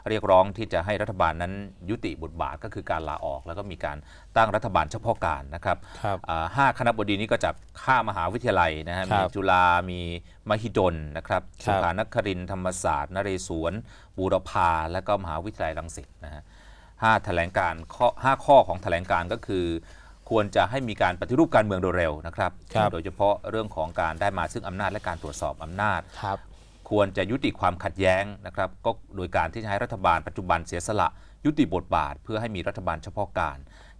เรียกร้องที่จะให้รัฐบาลนั้นยุติบทบาทก็คือการลาออกแล้วก็มีการตั้งรัฐบาลเฉพาะการนะครับห้าคณบดีนี้ก็จากห้ามหาวิทยาลัยนะฮะมีจุฬามีมหิดลนะครับสถาบันนครินทร์ธรรมศาสตร์นเรศวรบูรพาและก็มหาวิทยาลัยรังสิตนะฮะห้าแถลงการข้อห้าข้อของแถลงการก็คือควรจะให้มีการปฏิรูปการเมืองโดยเร็วนะครับโดยเฉพาะเรื่องของการได้มาซึ่งอำนาจและการตรวจสอบอำนาจควรจะยุติความขัดแย้งนะครับก็โดยการที่จะให้รัฐบาลปัจจุบันเสียสละยุติบทบาทเพื่อให้มีรัฐบาลเฉพาะการ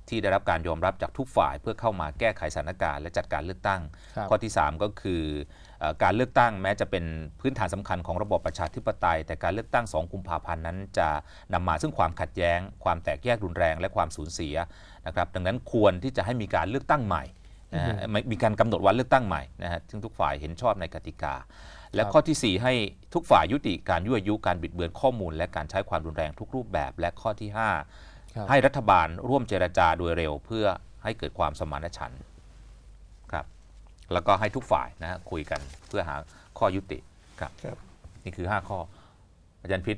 ที่ได้รับการยอมรับจากทุกฝ่ายเพื่อเข้ามาแก้ไขสถานการณ์และจัดการเลือกตั้งข้อที่สามก็คือการเลือกตั้งแม้จะเป็นพื้นฐานสำคัญของระบอบประชาธิปไตยแต่การเลือกตั้งสองกุมภาพันธ์นั้นจะนำมาซึ่งความขัดแย้งความแตกแยกรุนแรงและความสูญเสียนะครับดังนั้นควรที่จะให้มีการเลือกตั้งใหม่นะฮะมีการกำหนดวันเลือกตั้งใหม่นะฮะซึ่งทุกฝ่ายเห็นชอบในกติกาและข้อที่สี่ให้ทุกฝ่ายยุติการยั่วยุการบิดเบือนข้อมูลและการใช้ความรุนแรงทุกรูปแบบและข้อที่ห้าให้รัฐบาลร่วมเจรจาโดยเร็วเพื่อให้เกิดความสมานฉันท์ครับแล้วก็ให้ทุกฝ่ายนะฮะคุยกันเพื่อหาข้อยุติครับนี่คือห้าข้ออาจารย์พิษ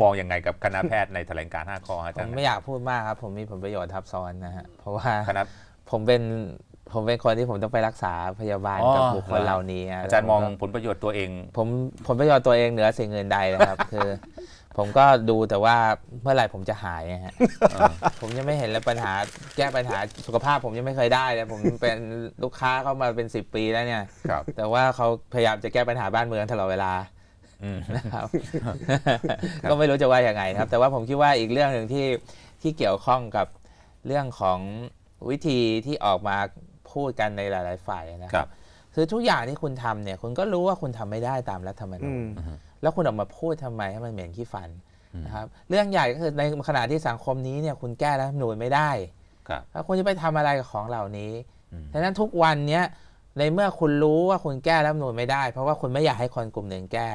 มองยังไงกับคณะแพทย์ในแถลงการณ์ห้าข้ออาจารย์ผมไม่อยากพูดมากครับผมมีผลประโยชน์ทับซ้อนนะฮะเพราะว่าผมเป็นผมเป็นคนที่ผมต้องไปรักษาพยาบาลกับบุคคลเหล่านี้อาจารย์มองผลประโยชน์ตัวเองผมผลประโยชน์ตัวเองเหนือสิ่งอื่นใดนะครับคือผมก็ดูแต่ว่าเมื่อไหร่ผมจะหายฮะผมยังไม่เห็นเลยปัญหาแก้ปัญหาสุขภาพผมยังไม่เคยได้เลยผมเป็นลูกค้าเข้ามาเป็นสิบปีแล้วเนี่ยแต่ว่าเขาพยายามจะแก้ปัญหาบ้านเมืองตลอดเวลานะครับก็ไม่รู้จะว่าอย่างไงครับแต่ว่าผมคิดว่าอีกเรื่องหนึ่งที่ที่เกี่ยวข้องกับเรื่องของวิธีที่ออกมาพูดกันในหลายๆฝ่ายนะครับคือทุกอย่างที่คุณทำเนี่ยคุณก็รู้ว่าคุณทำไม่ได้ตามรัฐธรรมนูญแล้วคุณออกมาพูดทำไมให้มันเหม็นขี้ฟันนะครับเรื่องใหญ่ก็คือในขณะที่สังคมนี้เนี่ยคุณแก้รัฐธรรมนูญไม่ได้แล้วคุณจะไปทำอะไรกับของเหล่านี้ดังนั้นทุกวันเนี้ยในเมื่อคุณรู้ว่าคุณแก้รัฐธรรมนูญไม่ได้เพราะว่าคุณไม่อยากให้คนกลุ่มหนึ่งแก้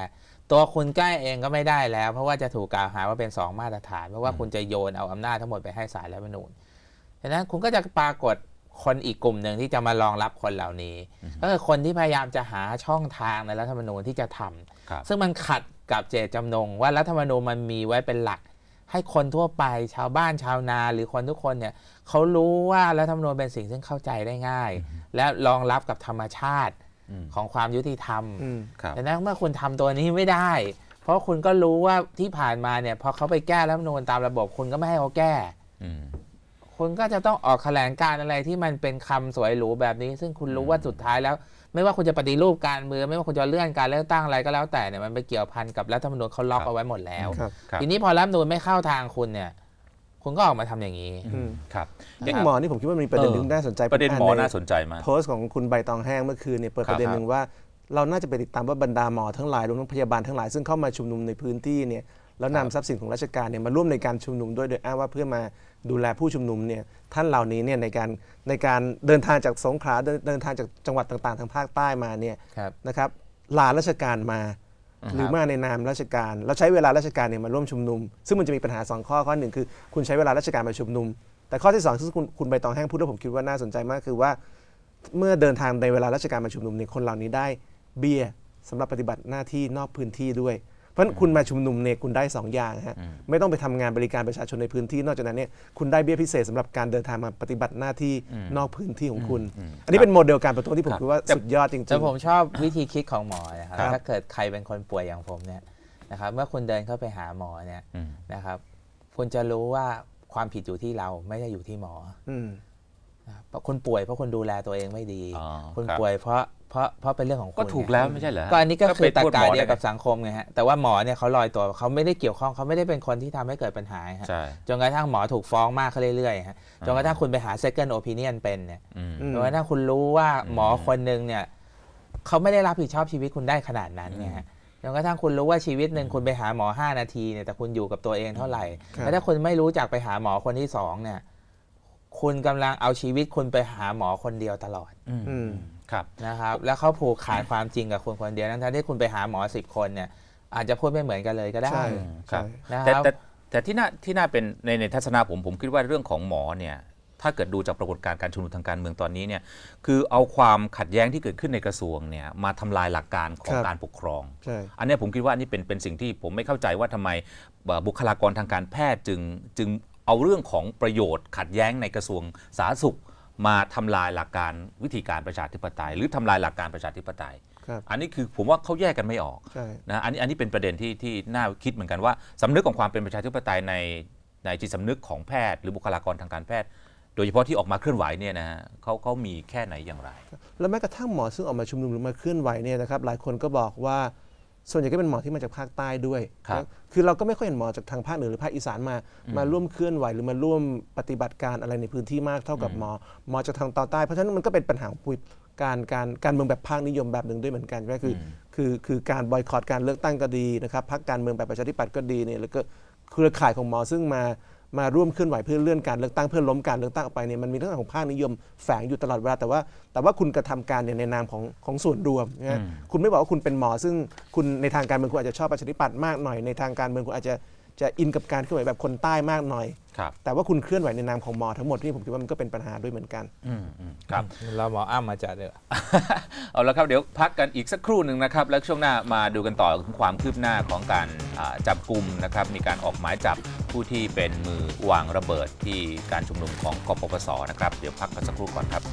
ตัวคุณแก้เองก็ไม่ได้แล้วเพราะว่าจะถูกกล่าวหาว่าเป็นสองมาตรฐานเพราะว่าคุณจะโยนเอาอำนาจทั้งหมดไปให้ศาลรัฐธรรมนูญดังนั้นคุณก็จะปรากฏคนอีกกลุ่มหนึ่งที่จะมารองรับคนเหล่านี้ก็คือคนที่พยายามจะหาช่องทางในรัฐธรรมนูญที่จะทำซึ่งมันขัดกับเจตจำนงว่ารัฐธรรมนูญมันมีไว้เป็นหลักให้คนทั่วไปชาวบ้านชาวนาหรือคนทุกคนเนี่ยเขารู้ว่ารัฐธรรมนูญเป็นสิ่งซึ่งเข้าใจได้ง่ายและรองรับกับธรรมชาติ ของความยุติธรรมแต่นั้นเมื่อคุณทำตัวนี้ไม่ได้เพราะคุณก็รู้ว่าที่ผ่านมาเนี่ยพอเขาไปแก้รัฐธรรมนูญตามระบบคุณก็ไม่ให้เขาแก้คุณก็จะต้องออกแถลงการอะไรที่มันเป็นคำสวยหรูแบบนี้ซึ่งคุณรู้ว่าสุดท้ายแล้วไม่ว่าคุณจะปฏิรูปการเมืองไม่ว่าคุณจะเลื่อนการเลือกตั้งอะไรก็แล้วแต่เนี่ยมันไปเกี่ยวพันกับรัฐธรรมนูญเขาล็อกเอาไว้หมดแล้วทีนี้พอรัฐธรรมนูญไม่เข้าทางคุณเนี่ยคุณก็ออกมาทำอย่างนี้ครับอย่างหมอนี่ผมคิดว่ามันมีประเด็นนึงน่าสนใจประเด็นหมอน่าสนใจมากโพสต์ของคุณใบตองแห้งเมื่อคืนเนี่ยเปิดประเด็นหนึ่งว่าเราน่าจะไปติดตามว่าบรรดาหมอทั้งหลายรวมทั้งพยาบาลทั้งหลายซึ่งเข้ามาชุมนุมในพื้นที่เนี่ยแล้วนำทรัพย์สินของราชการเนี่ยมาร่วมในการชุมนุมด้วยโดยอ้างว่าเพื่อมาดูแลผู้ชุมนุมเนี่ยท่านเหล่านี้เนี่ยในการในการเดินทางจากสงขลาเดินทางจากจังหวัดต่างๆทางภาคใต้มาเนี่ยนะครับลาราชการมาหรือมาในนามราชการแล้วใช้เวลาราชการเนี่ยมาร่วมชุมนุมซึ่งมันจะมีปัญหาสองข้อข้อหนึ่งคือคุณใช้เวลาราชการมาชุมนุมแต่ข้อที่สองซึ่งคุณใบตองแห้งพูดแล้วผมคิดว่าน่าสนใจมากคือว่าเมื่อเดินทางในเวลาราชการมาชุมนุมเนี่ยคนเหล่านี้ได้เบี้ยสำหรับปฏิบัติหน้าที่นอกพื้นที่ด้วยเพราะคุณมาชุมนุมเนี่ยคุณได้สองอย่างฮะไม่ต้องไปทำงานบริการประชาชนในพื้นที่นอกจากนั้นเนี่ยคุณได้เบี้ยพิเศษสำหรับการเดินทางมาปฏิบัติหน้าที่นอกพื้นที่ของคุณอันนี้เป็นโมเดลการประท้วงที่ผมคิดว่าสุดยอดจริงๆแต่ผมชอบวิธีคิดของหมอนะครับถ้าเกิดใครเป็นคนป่วยอย่างผมเนี่ยนะครับเมื่อคุณเดินเข้าไปหาหมอเนี่ยนะครับคุณจะรู้ว่าความผิดอยู่ที่เราไม่ได้อยู่ที่หมอเพราะคนป่วยเพราะคนดูแลตัวเองไม่ดีคนป่วยเพราะเพราะเพราะเป็นเรื่องของคุณก็ถูกแล้วไม่ใช่เหรอก็อันนี้ก็คือตากาเดียวกับสังคมไงฮะแต่ว่าหมอเนี่ยเขาลอยตัวเขาไม่ได้เกี่ยวข้องเขาไม่ได้เป็นคนที่ทำให้เกิดปัญหาฮะจนกระทั่งหมอถูกฟ้องมากขึ้นเรื่อยๆฮะจนกระทั่งคุณไปหา second opinion เป็นเนี่ยจนกระทั่งคุณรู้ว่าหมอคนหนึ่งเนี่ยเขาไม่ได้รับผิดชอบชีวิตคุณได้ขนาดนั้นไงฮะจนกระทั่งคุณรู้ว่าชีวิตหนึ่งคุณไปหาหมอห้านาทีเนี่ยแต่คุณอยู่กับตัวเองเท่าไหร่แล้วถ้าคุณไม่รู้จักไปหาหมอคนที่สองเนี่ยคุณกำลังเอาชีวิตคุณไปหาหมอคนเดียวตลอดอืนะครับแล้วเขาผูกขาดความจริงกับคนคนเดียวนั้นถ้าที่คุณไปหาหมอสิบคนเนี่ยอาจจะพูดไม่เหมือนกันเลยก็ได้ครับแต่แต่ที่น่าที่น่าเป็นในในทัศนะผมผมคิดว่าเรื่องของหมอเนี่ยถ้าเกิดดูจากปรากฏการณ์การชุมนุมทางการเมืองตอนนี้เนี่ยคือเอาความขัดแย้งที่เกิดขึ้นในกระทรวงเนี่ยมาทำลายหลักการของการปกครองอันนี้ผมคิดว่านี่เป็นเป็นสิ่งที่ผมไม่เข้าใจว่าทำไมบุคลากรทางการแพทย์จึงจึงเอาเรื่องของประโยชน์ขัดแย้งในกระทรวงสาธารณสุขมาทำลายหลักการวิธีการประชาธิปไตยหรือทำลายหลักการประชาธิปไตยอันนี้คือผมว่าเขาแยกกันไม่ออกนะอันนี้อันนี้เป็นประเด็นที่ที่น่าคิดเหมือนกันว่าสำนึกของความเป็นประชาธิปไตยในในจิตสำนึกของแพทย์หรือบุคลากรทางการแพทย์โดยเฉพาะที่ออกมาเคลื่อนไหวเนี่ยนะฮะเขาเขามีแค่ไหนอย่างไรแล้วแม้กระทั่งหมอซึ่งออกมาชุมนุมหรือมาเคลื่อนไหวเนี่ยนะครับหลายคนก็บอกว่าส่วนใหญ่ก็เป็นหมอที่มาจากภาคใต้ด้วยคือเราก็ไม่ค่อยเห็นหมอจากทางภาคเหนือหรือภาคอีสานมามาร่วมเคลื่อนไหวหรือมาร่วมปฏิบัติการอะไรในพื้นที่มากเท่ากับหมอหมอจากทางตอนใต้เพราะฉะนั้นมันก็เป็นปัญหาของการการการเมืองแบบภาคนิยมแบบหนึ่งด้วยเหมือนกันใช่ไหมคือคือคือการบอยคอตการเลือกตั้งก็ดีนะครับพรรคการเมืองแบบประชาธิปัตย์ก็ดีเนี่ยแล้วก็เครือข่ายของหมอซึ่งมามาร่วมเคลื่อนไหวเพื่อเลื่อนการเลือกตั้งเพื่อล้มการเลือกตั้งออกไปเนี่ยมันมีเรื่องของภาคนิยมแฝงอยู่ตลอดเวลาแต่ว่าแต่ว่าคุณกระทำการเนี่ยในนามของของส่วนรวมนะคุณไม่บอกว่าคุณเป็นหมอซึ่งคุณในทางการเมืองคุณอาจจะชอบประชาธิปัตย์มากหน่อยในทางการเมืองคุณอาจจะจะอินกับการเคลื่อนไหวแบบคนใต้มากหน่อยแต่ว่าคุณเคลื่อนไหวในนามของหมอทั้งหมดนี่ผมคิดว่ามันก็เป็นปัญหาด้วยเหมือนกันครับเราหมออ้ำมาจัดเลยเอาละครับเดี๋ยวพักกันอีกสักครู่หนึ่งนะครับแล้วช่วงหน้ามาดูกันต่อความคืบหน้าของการจับกลุ่มนะครับมีการออกหมายจับผู้ที่เป็นมือวางระเบิดที่การชุมนุมของกปปส.นะครับเดี๋ยวพักกันสักครู่ก่อนครับ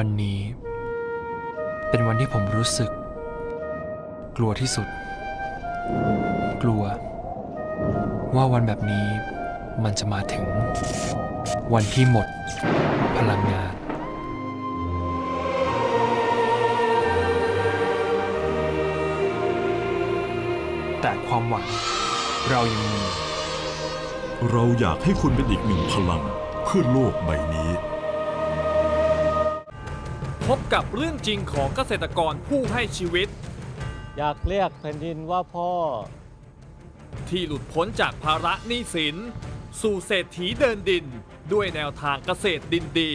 วันนี้เป็นวันที่ผมรู้สึกกลัวที่สุดกลัวว่าวันแบบนี้มันจะมาถึงวันที่หมดพลังงานแต่ความหวังเรายังมีเราอยากให้คุณเป็นอีกหนึ่งพลังเพื่อโลกใบนี้พบกับเรื่องจริงของเกษตรกรผู้ให้ชีวิตอยากเรียกแผ่นดินว่าพ่อที่หลุดพ้นจากภาระหนี้สินสู่เศรษฐีเดินดินด้วยแนวทางเกษตรดินดี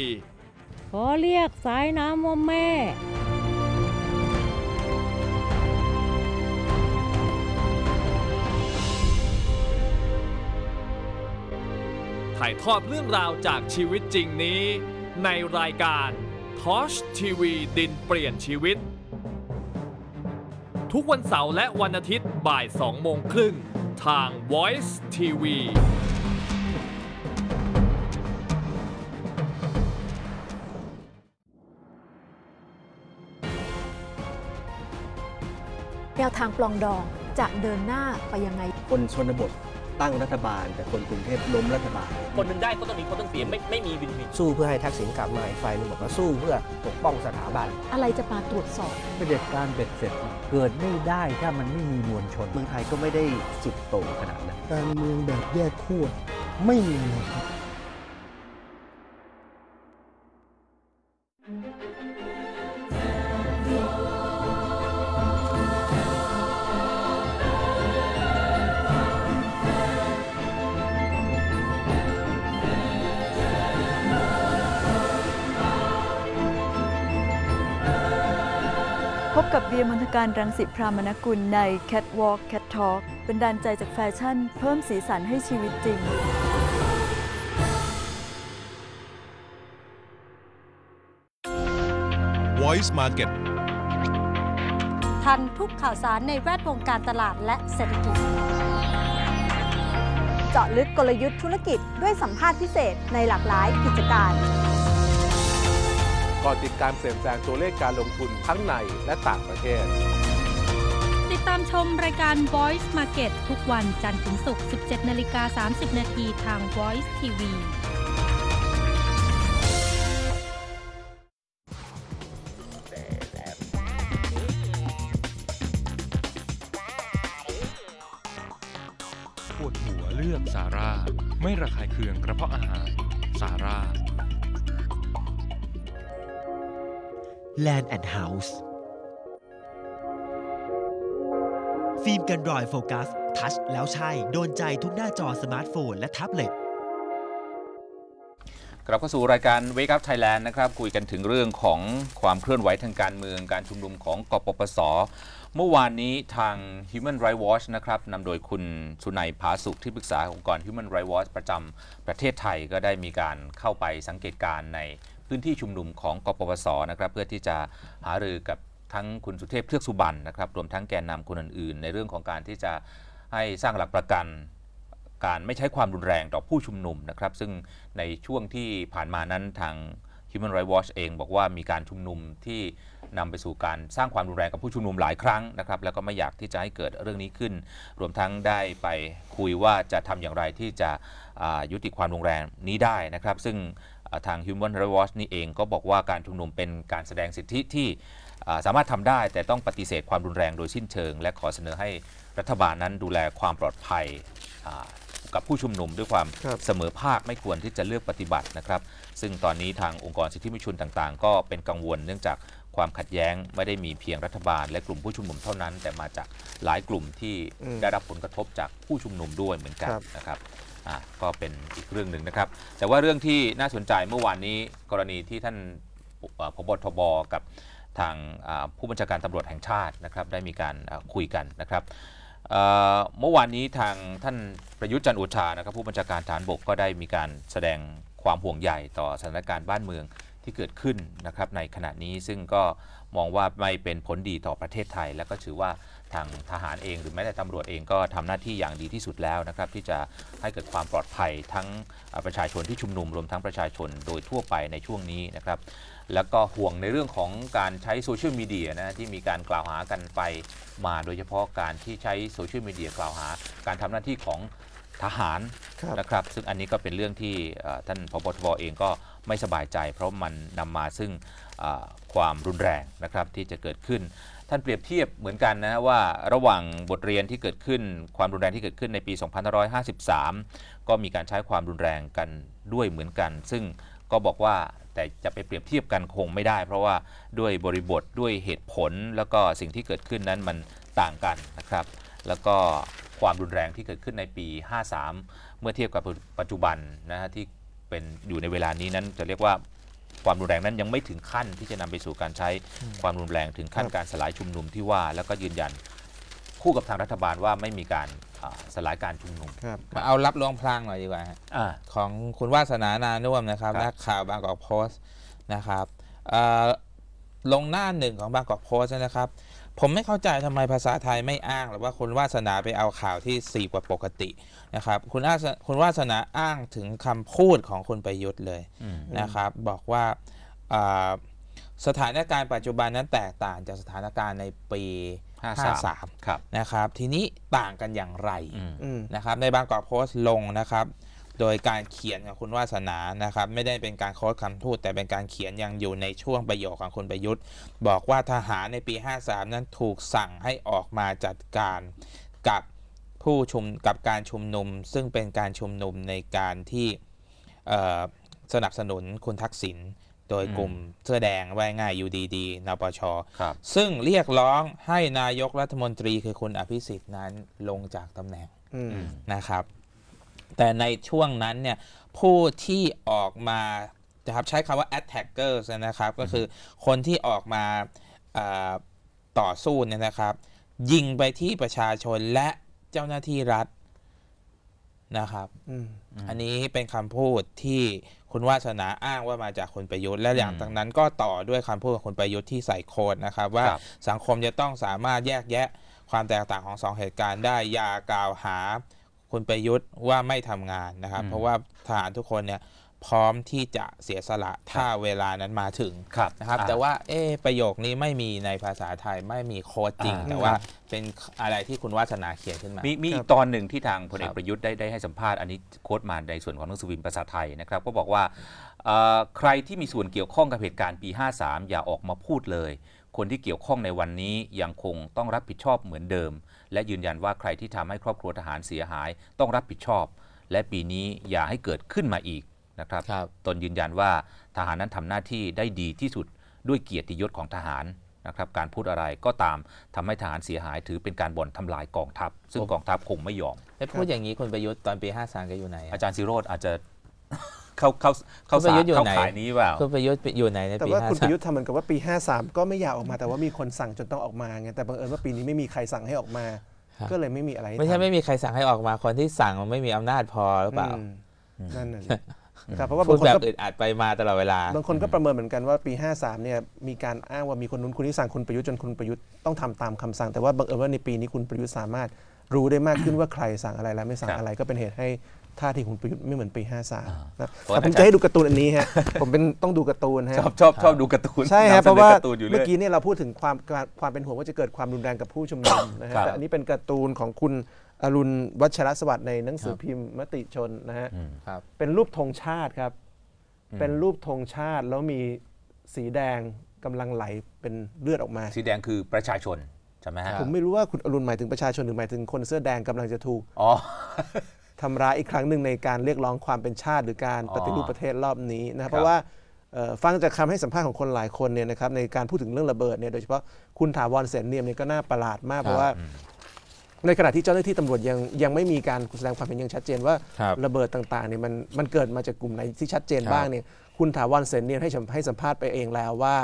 ขอเรียกสายน้ำว่าแม่ถ่ายทอดเรื่องราวจากชีวิตจริงนี้ในรายการทอชทีวีดินเปลี่ยนชีวิต ทุกวันเสาร์และวันอาทิตย์บ่ายสองโมงครึ่งทาง Voice ที วีแนวทางปลองดองจะเดินหน้าไปยังไงคนชนบทตั้งรัฐบาลแต่คนกรุงเทพล้มรัฐบาลคนหนึ่งได้ก็ต้องมีคนต้องเสียไม่ไม่มีวินวินสู้เพื่อให้ทักษิณกลับมาอีกฝ่ายหนึ่งบอกว่าสู้เพื่อปกป้องสถาบันอะไรจะมาตรวจสอบเผด็จการเบ็ดเสร็จเกิดไม่ได้ถ้ามันไม่มีมวลชนเมืองไทยก็ไม่ได้สุดโต่งขนาดนั้นการเมืองแบบแยกขั้วไม่มีครับพบกับเบียร์มณฑการรังสิพรามนกุลใน Catwalk Cat Talk เป็นดันใจจากแฟชั่นเพิ่มสีสันให้ชีวิตจริงVoice Market ทันทุกข่าวสารในแวดวงการตลาดและเศรษฐกิจเจาะลึกกลยุทธ์ธุรกิจด้วยสัมภาษณ์พิเศษในหลากหลายกิจการก่อนติดการเปลี่ยนแปลงตัวเลขการลงทุนทั้งในและต่างประเทศติดตามชมรายการ Voice Market ทุกวันจันทร์ถึงศุกร์ สิบเจ็ดนาฬิกาสามสิบนาทีทาง Voice ที วีปวดหัวเลือกซาร่าไม่ระคายเคืองกระเพาะอาหารซาร่าLand and House ฟิล์มกันรอยโฟกัสทัชแล้วใช่โดนใจทุกหน้าจอสมาร์ทโฟนและแท็บเล็ตกลับเข้าสู่รายการ Wake Up Thailand นะครับคุยกันถึงเรื่องของความเคลื่อนไหวทางการเมืองการชุมนุมของกปปส.เมื่อวานนี้ทาง Human Rights Watch นะครับนำโดยคุณสุนัยผาสุขที่ปรึกษาองค์กร Human Rights Watch ประจำประเทศไทยก็ได้มีการเข้าไปสังเกตการณ์ในพื้นที่ชุมนุมของกปปส.นะครับเพื่อที่จะหารือกับทั้งคุณสุเทพเทือกสุบรรณนะครับรวมทั้งแกนนำคนอื่นๆในเรื่องของการที่จะให้สร้างหลักประกันการไม่ใช้ความรุนแรงต่อผู้ชุมนุมนะครับซึ่งในช่วงที่ผ่านมานั้นทาง Human Rights Watch เองบอกว่ามีการชุมนุมที่นำไปสู่การสร้างความรุนแรงกับผู้ชุมนุมหลายครั้งนะครับแล้วก็ไม่อยากที่จะให้เกิดเรื่องนี้ขึ้นรวมทั้งได้ไปคุยว่าจะทำอย่างไรที่จะยุติความรุนแรงนี้ได้นะครับซึ่งทาง Human Rights Watch นี่เองก็บอกว่าการชุมนุมเป็นการแสดงสิทธิที่สามารถทำได้แต่ต้องปฏิเสธความรุนแรงโดยสิ้นเชิงและขอเสนอให้รัฐบาลนั้นดูแลความปลอดภัยกับผู้ชุมนุมด้วยความเสมอภาคไม่ควรที่จะเลือกปฏิบัตินะครับซึ่งตอนนี้ทางองค์กรสิทธิมนุษยชนต่างๆก็เป็นกังวลเนื่องจากความขัดแย้งไม่ได้มีเพียงรัฐบาลและกลุ่มผู้ชุมนุมเท่านั้นแต่มาจากหลายกลุ่มที่ได้รับผลกระทบจากผู้ชุมนุมด้วยเหมือนกันนะครับก็เป็นอีกเรื่องหนึ่งนะครับแต่ว่าเรื่องที่น่าสนใจเมื่อวานนี้กรณีที่ท่านผบ.ทบ.กับทางผู้บัญชาการตำรวจแห่งชาตินะครับได้มีการคุยกันนะครับเมื่อวานนี้ทางท่านประยุทธ์จันทร์โอชานะครับผู้บัญชาการทหารบกก็ได้มีการแสดงความห่วงใยต่อสถานการณ์บ้านเมืองที่เกิดขึ้นนะครับในขณะนี้ซึ่งก็มองว่าไม่เป็นผลดีต่อประเทศไทยและก็ถือว่าทางทหารเองหรือแม้แต่ตำรวจเองก็ทำหน้าที่อย่างดีที่สุดแล้วนะครับที่จะให้เกิดความปลอดภัยทั้งประชาชนที่ชุมนุมรวมทั้งประชาชนโดยทั่วไปในช่วงนี้นะครับแล้วก็ห่วงในเรื่องของการใช้โซเชียลมีเดียนะที่มีการกล่าวหากันไปมาโดยเฉพาะการที่ใช้โซเชียลมีเดียกล่าวหาการทำหน้าที่ของทหารนะครับซึ่งอันนี้ก็เป็นเรื่องที่ท่านผบ.ทบ.เองก็ไม่สบายใจเพราะมันนำมาซึ่งความรุนแรงนะครับที่จะเกิดขึ้นท่านเปรียบเทียบเหมือนกันนะว่าระหว่างบทเรียนที่เกิดขึ้นความรุนแรงที่เกิดขึ้นในปีสองพันห้าร้อยห้าสิบสามก็มีการใช้ความรุนแรงกันด้วยเหมือนกันซึ่งก็บอกว่าแต่จะไปเปรียบเทียบกันคงไม่ได้เพราะว่าด้วยบริบทด้วยเหตุผลแล้วก็สิ่งที่เกิดขึ้นนั้นมันต่างกันนะครับแล้วก็ความรุนแรงที่เกิดขึ้นในปีห้าสามเมื่อเทียบกับปัจจุบันนะฮะที่เป็นอยู่ในเวลานี้นั้นจะเรียกว่าความรุนแรงนั้นยังไม่ถึงขั้นที่จะนำไปสู่การใช้ความรุนแรงถึงขั้นการสลายชุมนุมที่ว่าแล้วก็ยืนยันคู่กับทางรัฐบาลว่าไม่มีการสลายการชุมนุมมาเอารับรองพลางหน่อยดีกว่าของคุณวาสนานานุ่มนะครับนักข่าวบางกอกโพสต์นะครับลงหน้าหนึ่งของบางกอกโพสต์นะครับ ผมไม่เข้าใจทำไมภาษาไทยไม่อ้างหรือว่าคุณวาสนาไปเอาข่าวที่ซีกว่าปกตินะครับคุณอาคุณวาสนาอ้างถึงคำพูดของคุณประยุทธ์เลยนะครับบอกว่าสถานการณ์ปัจจุบันนั้นแตกต่างจากสถานการณ์ในปีห้าสามนะครับทีนี้ต่างกันอย่างไรนะครับในบางกอกโพสต์ลงนะครับโดยการเขียนของคุณวาสนานะครับไม่ได้เป็นการโค้ดคำพูดแต่เป็นการเขียนยังอยู่ในช่วงประโยคของคุณประยุทธ์บอกว่าทหารในปีห้าสามนั้นถูกสั่งให้ออกมาจัดการกับผู้ชุมกับการชุมนุมซึ่งเป็นการชุมนุมในการที่สนับสนุนคุณทักษิณโดยกลุ่มเสื้อแดงว่ายง่าย ยู ดี ดี นปช.ซึ่งเรียกร้องให้นายกรัฐมนตรีคือคุณอภิสิทธิ์นั้นลงจากตำแหน่งนะครับแต่ในช่วงนั้นเนี่ยผู้ที่ออกมานะครับใช้คำว่า attackers นะครับก็คือคนที่ออกมาต่อสู้เนี่ยนะครับยิงไปที่ประชาชนและเจ้าหน้าที่รัฐนะครับอันนี้เป็นคำพูดที่คุณวาสนาอ้างว่ามาจากคุณประยุทธ์และอย่างจากนั้นก็ต่อด้วยคำพูดของคุณประยุทธ์ที่ใส่โค้ดนะครับว่าสังคมจะต้องสามารถแยกแยะความแตกต่างของสองเหตุการณ์ได้อย่ากล่าวหาคุณประยุทธ์ว่าไม่ทำงานนะครับเพราะว่าทหารทุกคนเนี่ยพร้อมที่จะเสียสละถ้าเวลานั้นมาถึงนะครับแต่ว่าเออประโยคนี้ไม่มีในภาษาไทยไม่มีโค้ดจริงแต่ว่าเป็นอะไรที่คุณวาสนาเขียนขึ้นมามีมีอีกตอนหนึ่งที่ทางพลเอกประยุทธ์ได้ได้ให้สัมภาษณ์อันนี้โค้ดมาในส่วนของหนังสือพิมพ์ภาษาไทยนะครับก็บอกว่าใครที่มีส่วนเกี่ยวข้องกับเหตุการณ์ปีห้าสามอย่าออกมาพูดเลยคนที่เกี่ยวข้องในวันนี้ยังคงต้องรับผิดชอบเหมือนเดิมและยืนยันว่าใครที่ทำให้ครอบครัวทหารเสียหายต้องรับผิดชอบและปีนี้อย่าให้เกิดขึ้นมาอีกนะครับตนยืนยันว่าทหารนั้นทำหน้าที่ได้ดีที่สุดด้วยเกียรติยศของทหารนะครับการพูดอะไรก็ตามทำให้ทหารเสียหายถือเป็นการบ่อนทำลายกองทัพซึ่งกองทัพคงไม่ยอมแล้วพูดอย่างนี้คุณประยุทธ์ตอนปีห้าสามก็อยู่ไหนอาจารย์ศิโรจน์อาจจะเขาเขาเขาประยุทธ์อยู่ไหนนี้ว่าคุณประยุทธ์อยู่ไหนในปีห้าสามแต่ว่าคุณประยุทธ์ทำเหมือนกับว่าปีห้าสามก็ไม่อยากออกมาแต่ว่ามีคนสั่งจนต้องออกมาไงแต่บังเอิญว่าปีนี้ไม่มีใครสั่งให้ออกมาก็เลยไม่มีอะไรไม่ใช่ไม่มีใครสั่งให้ออกมาคนที่สั่งมันไม่มีอำนาจพอหรือเปล่านั่นน่ะเพราะว่าบางคนก็อึดอัดไปมาตลอดเวลาบางคนก็ประเมินเหมือนกันว่าปีห้าสามเนี่ยมีการอ้างว่ามีคนนู้นคนนี้สั่งคุณประยุทธ์จนคุณประยุทธ์ต้องทำตามคำสั่งแต่ว่าบังเอิญว่าในปีนี้คุณประยุทธ์สามารถรู้ได้มากขึ้นว่าใครสั่งอะไรและไม่สั่งอะไรก็เป็นเหตุให้ท่าที่คุณประยุทธ์ไม่เหมือนปีห้าสามนะผมจะให้ดูการ์ตูนอันนี้ฮะผมเป็นต้องดูการ์ตูนฮะชอบชอบชอบดูการ์ตูนใช่ครับเพราะว่าเมื่อกี้เนี่ยเราพูดถึงความความเป็นห่วงว่าจะเกิดความรุนแรงกับผู้ชุมนุมนะฮะแต่อันนี้เป็นการ์ตูนของคุณอรุณวัชรสวัสดิ์ในหนังสือพิมพ์มติชนนะฮะเป็นรูปธงชาติครับเป็นรูปธงชาติแล้วมีสีแดงกำลังไหลเป็นเลือดออกมาสีแดงคือประชาชนใช่ไหมฮะผมไม่รู้ว่าคุณอรุณหมายถึงประชาชนหรือหมายถึงคนเสื้อแดงกำลังจะถูกอ๋อทำร้ายอีกครั้งหนึ่งในการเรียกร้องความเป็นชาติหรือการปฏิรูปประเทศรอบนี้นะครับเพราะว่าฟังจากคำให้สัมภาษณ์ของคนหลายคนเนี่ยนะครับในการพูดถึงเรื่องระเบิดเนี่ยโดยเฉพาะคุณถาวรเสนเนียมเนี่ยก็น่าประหลาดมากเพราะว่าในขณะที่เจ้าหน้าที่ตำรวจยังยังไม่มีการแสดงความเห็นอย่างชัดเจนว่าระเบิดต่างๆเนี่ยมันมันเกิดมาจากกลุ่มไหนที่ชัดเจนบ้างเนี่ยคุณถาวรเสนเนียมให้ให้สัมภาษณ์ไปเองแล้วว่า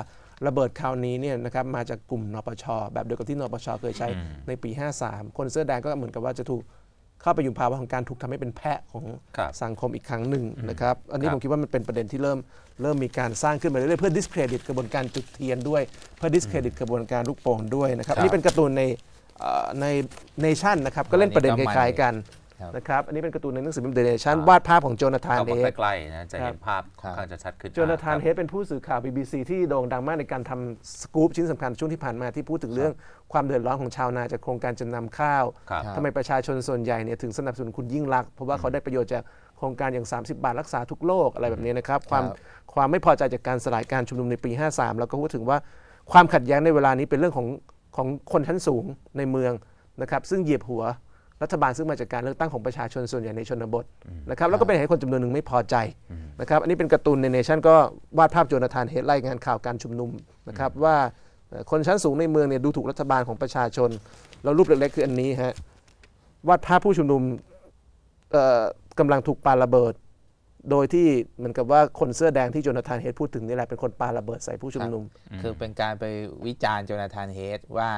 ระเบิดคราวนี้เนี่ยนะครับมาจากกลุ่มนปช.แบบเดียวกับที่นปช.เคยใช้ในปีห้าสามคนเสื้อแดงก็เหมือนกับว่าจะถูกเข้าไปอยู่ภาวะของการถูกทำให้เป็นแพะของสังคมอีกครั้งหนึ่งนะครับอันนี้ผมคิดว่ามันเป็นประเด็นที่เริ่มเริ่มมีการสร้างขึ้นมาเรื่อยๆเพื่อ discredit กระบวนการจุดเทียนด้วยเพื่อ discredit กระบวนการลูกโป่งด้วยนะครับนี่เป็นการ์ตูนในในเนชั่นนะครับก็เล่นประเด็นคล้ายๆกันนะครับอันนี้เป็นการ์ตูนในหนังสือพิมพ์เดอะเนชั่นวาดภาพของโจนาธานเฮดใกล้ๆนะจะเห็นภาพค่อนข้างจะชัดขึ้นโจนาธานเฮดเป็นผู้สื่อข่าว บี บี ซี ที่โด่งดังมากในการทำสกู๊ปชิ้นสำคัญช่วงที่ผ่านมาที่พูดถึงเรื่องความเดือดร้อนของชาวนาจากโครงการจำนำข้าวทำไมประชาชนส่วนใหญ่เนี่ยถึงสนับสนุนคุณยิ่งลักษณ์เพราะว่าเขาได้ประโยชน์จากโครงการอย่างสามสิบบาทรักษาทุกโรคอะไรแบบนี้นะครับความความไม่พอใจจากการสลายการชุมนุมในปีห้าสามแล้วก็พูดถึงว่าความขัดแย้งในเวลานี้เป็นเรื่องของของคนชั้นสูงในเมืองนะครับซึ่งเหยียบหัวรัฐบาลซึ่งมาจากการเลือกตั้งของประชาชนส่วนใหญ่ในชนบทนะครับแล้วก็เป็นให้คนจำนวนหนึ่งไม่พอใจนะครับอันนี้เป็นการ์ตูนในเนชั่นก็วาดภาพโจนาธานเฮดไล่งานข่าวการชุมนุมนะครับว่าคนชั้นสูงในเมืองเนี่ยดูถูกรัฐบาลของประชาชนแล้วรูปเล็กๆคืออันนี้ฮะวาดภาพผู้ชุมนุมกำลังถูกปาระเบิดโดยที่เหมือนกับว่าคนเสื้อแดงที่โจนาธานเฮดพูดถึงนี่แหละเป็นคนปาระเบิดใส่ผู้ชุมนุมคือเป็นการไปวิจารณ์โจนาธานเฮดว่า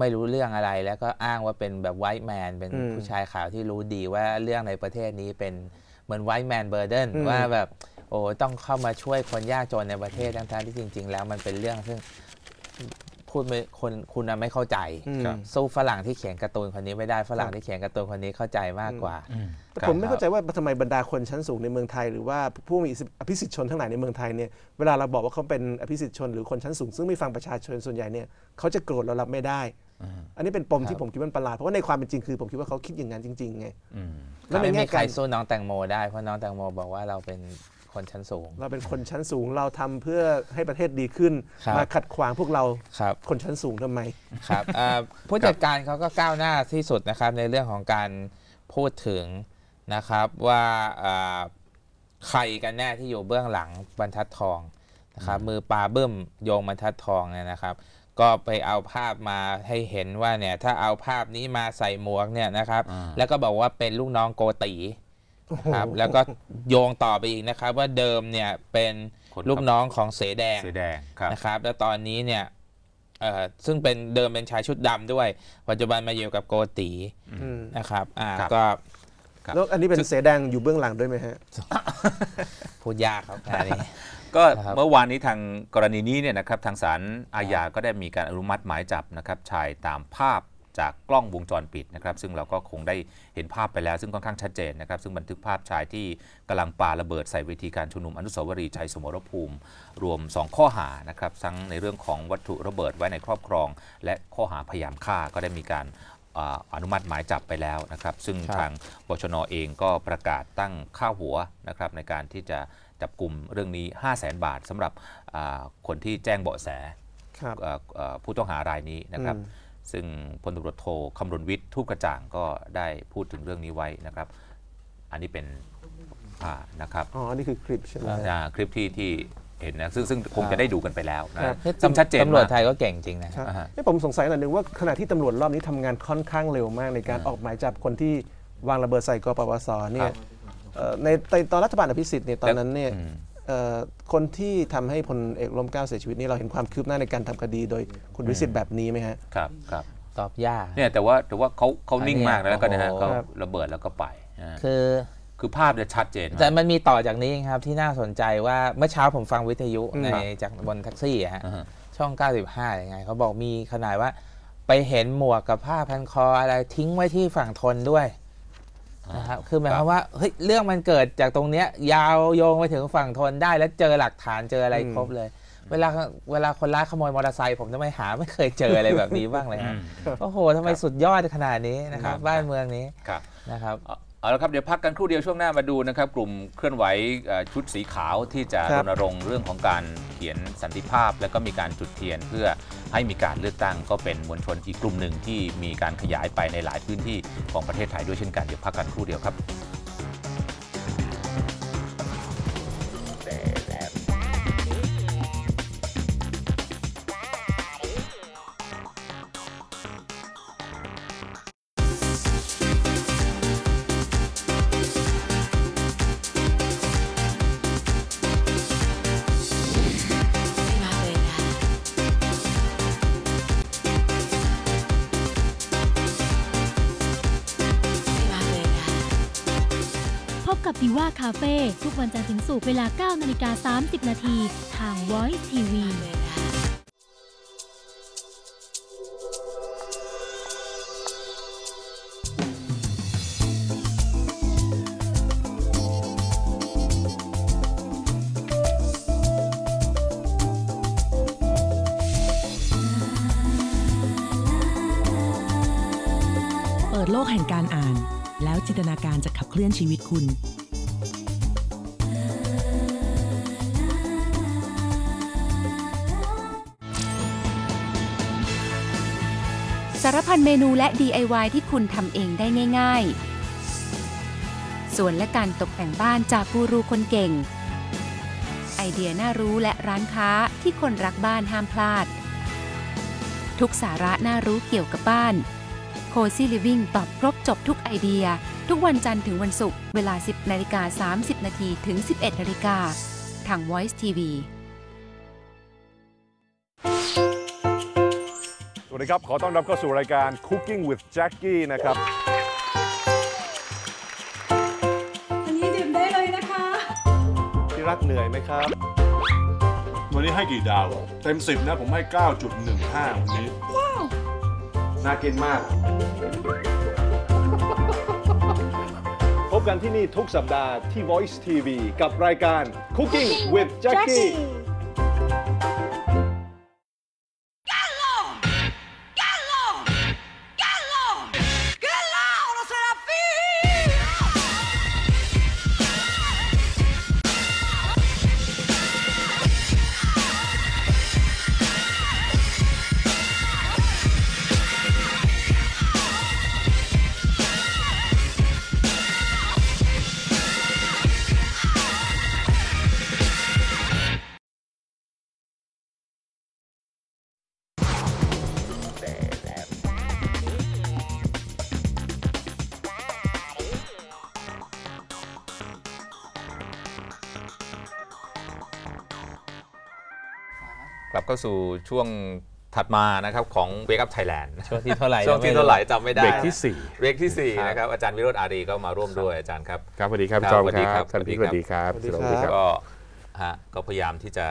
ไม่รู้เรื่องอะไรแล้วก็อ้างว่าเป็นแบบไวท์แมนเป็นผู้ชายขาวที่รู้ดีว่าเรื่องในประเทศนี้เป็นเหมือนไวท์แมนเบอร์เดนว่าแบบโอ้ต้องเข้ามาช่วยคนยากจนในประเทศทั้งๆที่จริงๆแล้วมันเป็นเรื่องซึ่งผ คุณคนคุณไม่เข้าใจสู้ฝรั่งที่เขียนการ์ตูนคนนี้ไม่ได้ฝรั่งที่เขียนการ์ตูนคนนี้เข้าใจมากกว่าแต่ผมไม่เข้าใจว่าทำไมบรรดาคนชั้นสูงในเมืองไทยหรือว่าผู้มีอภิสิทธิชนทั้งหลายในเมืองไทยเนี่ยเวลาเราบอกว่าเขาเป็นอภิสิทธิชนหรือคนชั้นสูงซึ่งไม่ฟังประชาชนส่วนใหญ่เนี่ยเขาจะโกรธเรารับไม่ได้อันนี้เป็นปมที่ผมคิดว่าประหลาดเพราะว่าในความเป็นจริงคือผมคิดว่าเขาคิดอย่างนั้นจริงๆไงแล้วไม่มีใครสู้น้องแตงโมได้เพราะน้องแตงโมบอกว่าเราเป็นคนชั้นสูงเราเป็นคนชั้นสูงเราทำเพื่อให้ประเทศดีขึ้นมาขัดขวางพวกเราคนชั้นสูงทำไมครับผู้จัดการเขาก็ก้าวหน้าที่สุดนะครับในเรื่องของการพูดถึงนะครับว่าใครกันแน่ที่อยู่เบื้องหลังบรรทัดทองนะครับมือปลาบึ้มโยงบรรทัดทองเนี่ยนะครับก็ไปเอาภาพมาให้เห็นว่าเนี่ยถ้าเอาภาพนี้มาใส่หมวกเนี่ยนะครับแล้วก็บอกว่าเป็นลูกน้องโกตีครับแล้วก็โยงต่อไปอีกนะครับว่าเดิมเนี่ยเป็นลูกน้องของเสแดงนะครับแล้วตอนนี้เนี่ยซึ่งเป็นเดิมเป็นชายชุดดำด้วยปัจจุบันมาอยู่กับโกตีนะครับก็แล้วอันนี้เป็นเสแดงอยู่เบื้องหลังด้วยไหมฮะพูดยากครับอันนี้ก็เมื่อวานนี้ทางกรณีนี้เนี่ยนะครับทางศาลอาญาก็ได้มีการอนุมัติหมายจับนะครับชายตามภาพจากกล้องวงจรปิดนะครับซึ่งเราก็คงได้เห็นภาพไปแล้วซึ่งค่อนข้างชัดเจนนะครับซึ่งบันทึกภาพชายที่กำลังปาระเบิดใส่เวทีการชุมนุมอนุสาวรีย์ชัยสมรภูมิรวมสองข้อหานะครับทั้งในเรื่องของวัตถุระเบิดไว้ในครอบครองและข้อหาพยายามฆ่าก็ได้มีการอนุมัติหมายจับไปแล้วนะครับซึ่งทางบชน.เองก็ประกาศตั้งค่าหัวนะครับในการที่จะจับกลุ่มเรื่องนี้ ห้าแสนบาทสำหรับคนที่แจ้งเบาะแสผู้ต้องหารายนี้นะครับซึ่งพลตำรวจโทคำรณวิทย์ทูปกระจ่างก็ได้พูดถึงเรื่องนี้ไว้นะครับอันนี้เป็นนะครับอ๋อนี่คือคลิปใช่ไหมคลิปที่ที่เห็นนะซึ่งซึ่งคงจะได้ดูกันไปแล้วนะชัดเจนตำรวจไทยก็เก่งจริงนะผมสงสัยหน่อยนึงว่าขณะที่ตำรวจรอบนี้ทำงานค่อนข้างเร็วมากในการออกหมายจับคนที่วางระเบิดใส่กปปสเนี่ยในตอนรัฐบาลอภิสิทธิ์เนี่ยตอนนั้นเนี่ยคนที่ทำให้พลเอกร่มเกล้าเสียชีวิตนี้เราเห็นความคืบหน้าในการทำคดีโดยคุณวิสิทธิ์แบบนี้ไหมฮะครับครับตอบยากเนี่ยแต่ว่าแต่ว่าเขาเขานิ่งมากแล้วก็นะฮะก็ระเบิดแล้วก็ไปคือคือภาพจะชัดเจนแต่มันมีต่อจากนี้ครับที่น่าสนใจว่าเมื่อเช้าผมฟังวิทยุในจากบนแท็กซี่ฮะช่องเก้าสิบห้ายังไงเขาบอกมีขนาดว่าไปเห็นหมวกกับผ้าพันคออะไรทิ้งไว้ที่ฝั่งทนด้วยนะครับคือหมายความว่าเฮ้ยเรื่องมันเกิดจากตรงเนี้ยยาวโยงไปถึงฝั่งทนได้แล้วเจอหลักฐานเจออะไรครบเลยเวลาเวลาคนร้ายขโมยมอเตอร์ไซค์ผมจะไม่หาไม่เคยเจออะไรแบบนี้บ้างเลยฮะโอ้โหทำไมสุดยอดขนาดนี้นะครับบ้านเมืองนี้นะครับเอาละครับเดี๋ยวพักกันครู่เดียวช่วงหน้ามาดูนะครับกลุ่มเคลื่อนไหวชุดสีขาวที่จะรณรงค์เรื่องของการเขียนสันติภาพแล้วก็มีการจุดเทียนเพื่อให้มีการเลือกตั้งก็เป็นมวลชนอีกกลุ่มหนึ่งที่มีการขยายไปในหลายพื้นที่ของประเทศไทยด้วยเช่นกันเดี๋ยวพักกันครู่เดียวครับว่าคาเฟ่ทุกวันจันทร์ถึงศุกร์เวลา เก้านาฬิกาสามสิบนาทีทาง Voice ที วี เปิดโลกแห่งการอ่านแล้วจินตนาการจะขับเคลื่อนชีวิตคุณสารพันเมนูและ ดี ไอ วาย ที่คุณทำเองได้ง่ายๆส่วนและการตกแต่งบ้านจากกูรูคนเก่งไอเดียน่ารู้และร้านค้าที่คนรักบ้านห้ามพลาดทุกสาระน่ารู้เกี่ยวกับบ้าน Cozy Living ตอบครบจบทุกไอเดียทุกวันจันทร์ถึงวันศุกร์เวลา สิบนาฬิกาสามสิบนาทีถึง สิบเอ็ดนาฬิกาทาง Voice ที วีสวัสดีครับขอต้อนรับเข้าสู่รายการ Cooking with Jackie นะครับอันนี้ดื่มได้เลยนะคะที่รักเหนื่อยไหมครับ วันนี้ให้กี่ดาวเต็มสิบนะผมให้ เก้าจุดหนึ่งห้า วันนี้ว้าวน่ากินมากพบกันที่นี่ทุกสัปดาห์ที่ Voice ที วี กับรายการ Cooking with Jackieกลับเข้าสู่ช่วงถัดมานะครับของ Wake Up Thailand ช่วงที่เท่าไหร่ช่วงที่เท่าไหร่จำไม่ได้เบรกที่สี่เบรกที่สี่นะครับอาจารย์วิโรจน์อารีก็มาร่วมด้วยอาจารย์ครับครับสวัสดีครับสวัสดีครับสวัสดีครับสวัสดีครับก็ฮะก็พยายามที่จะ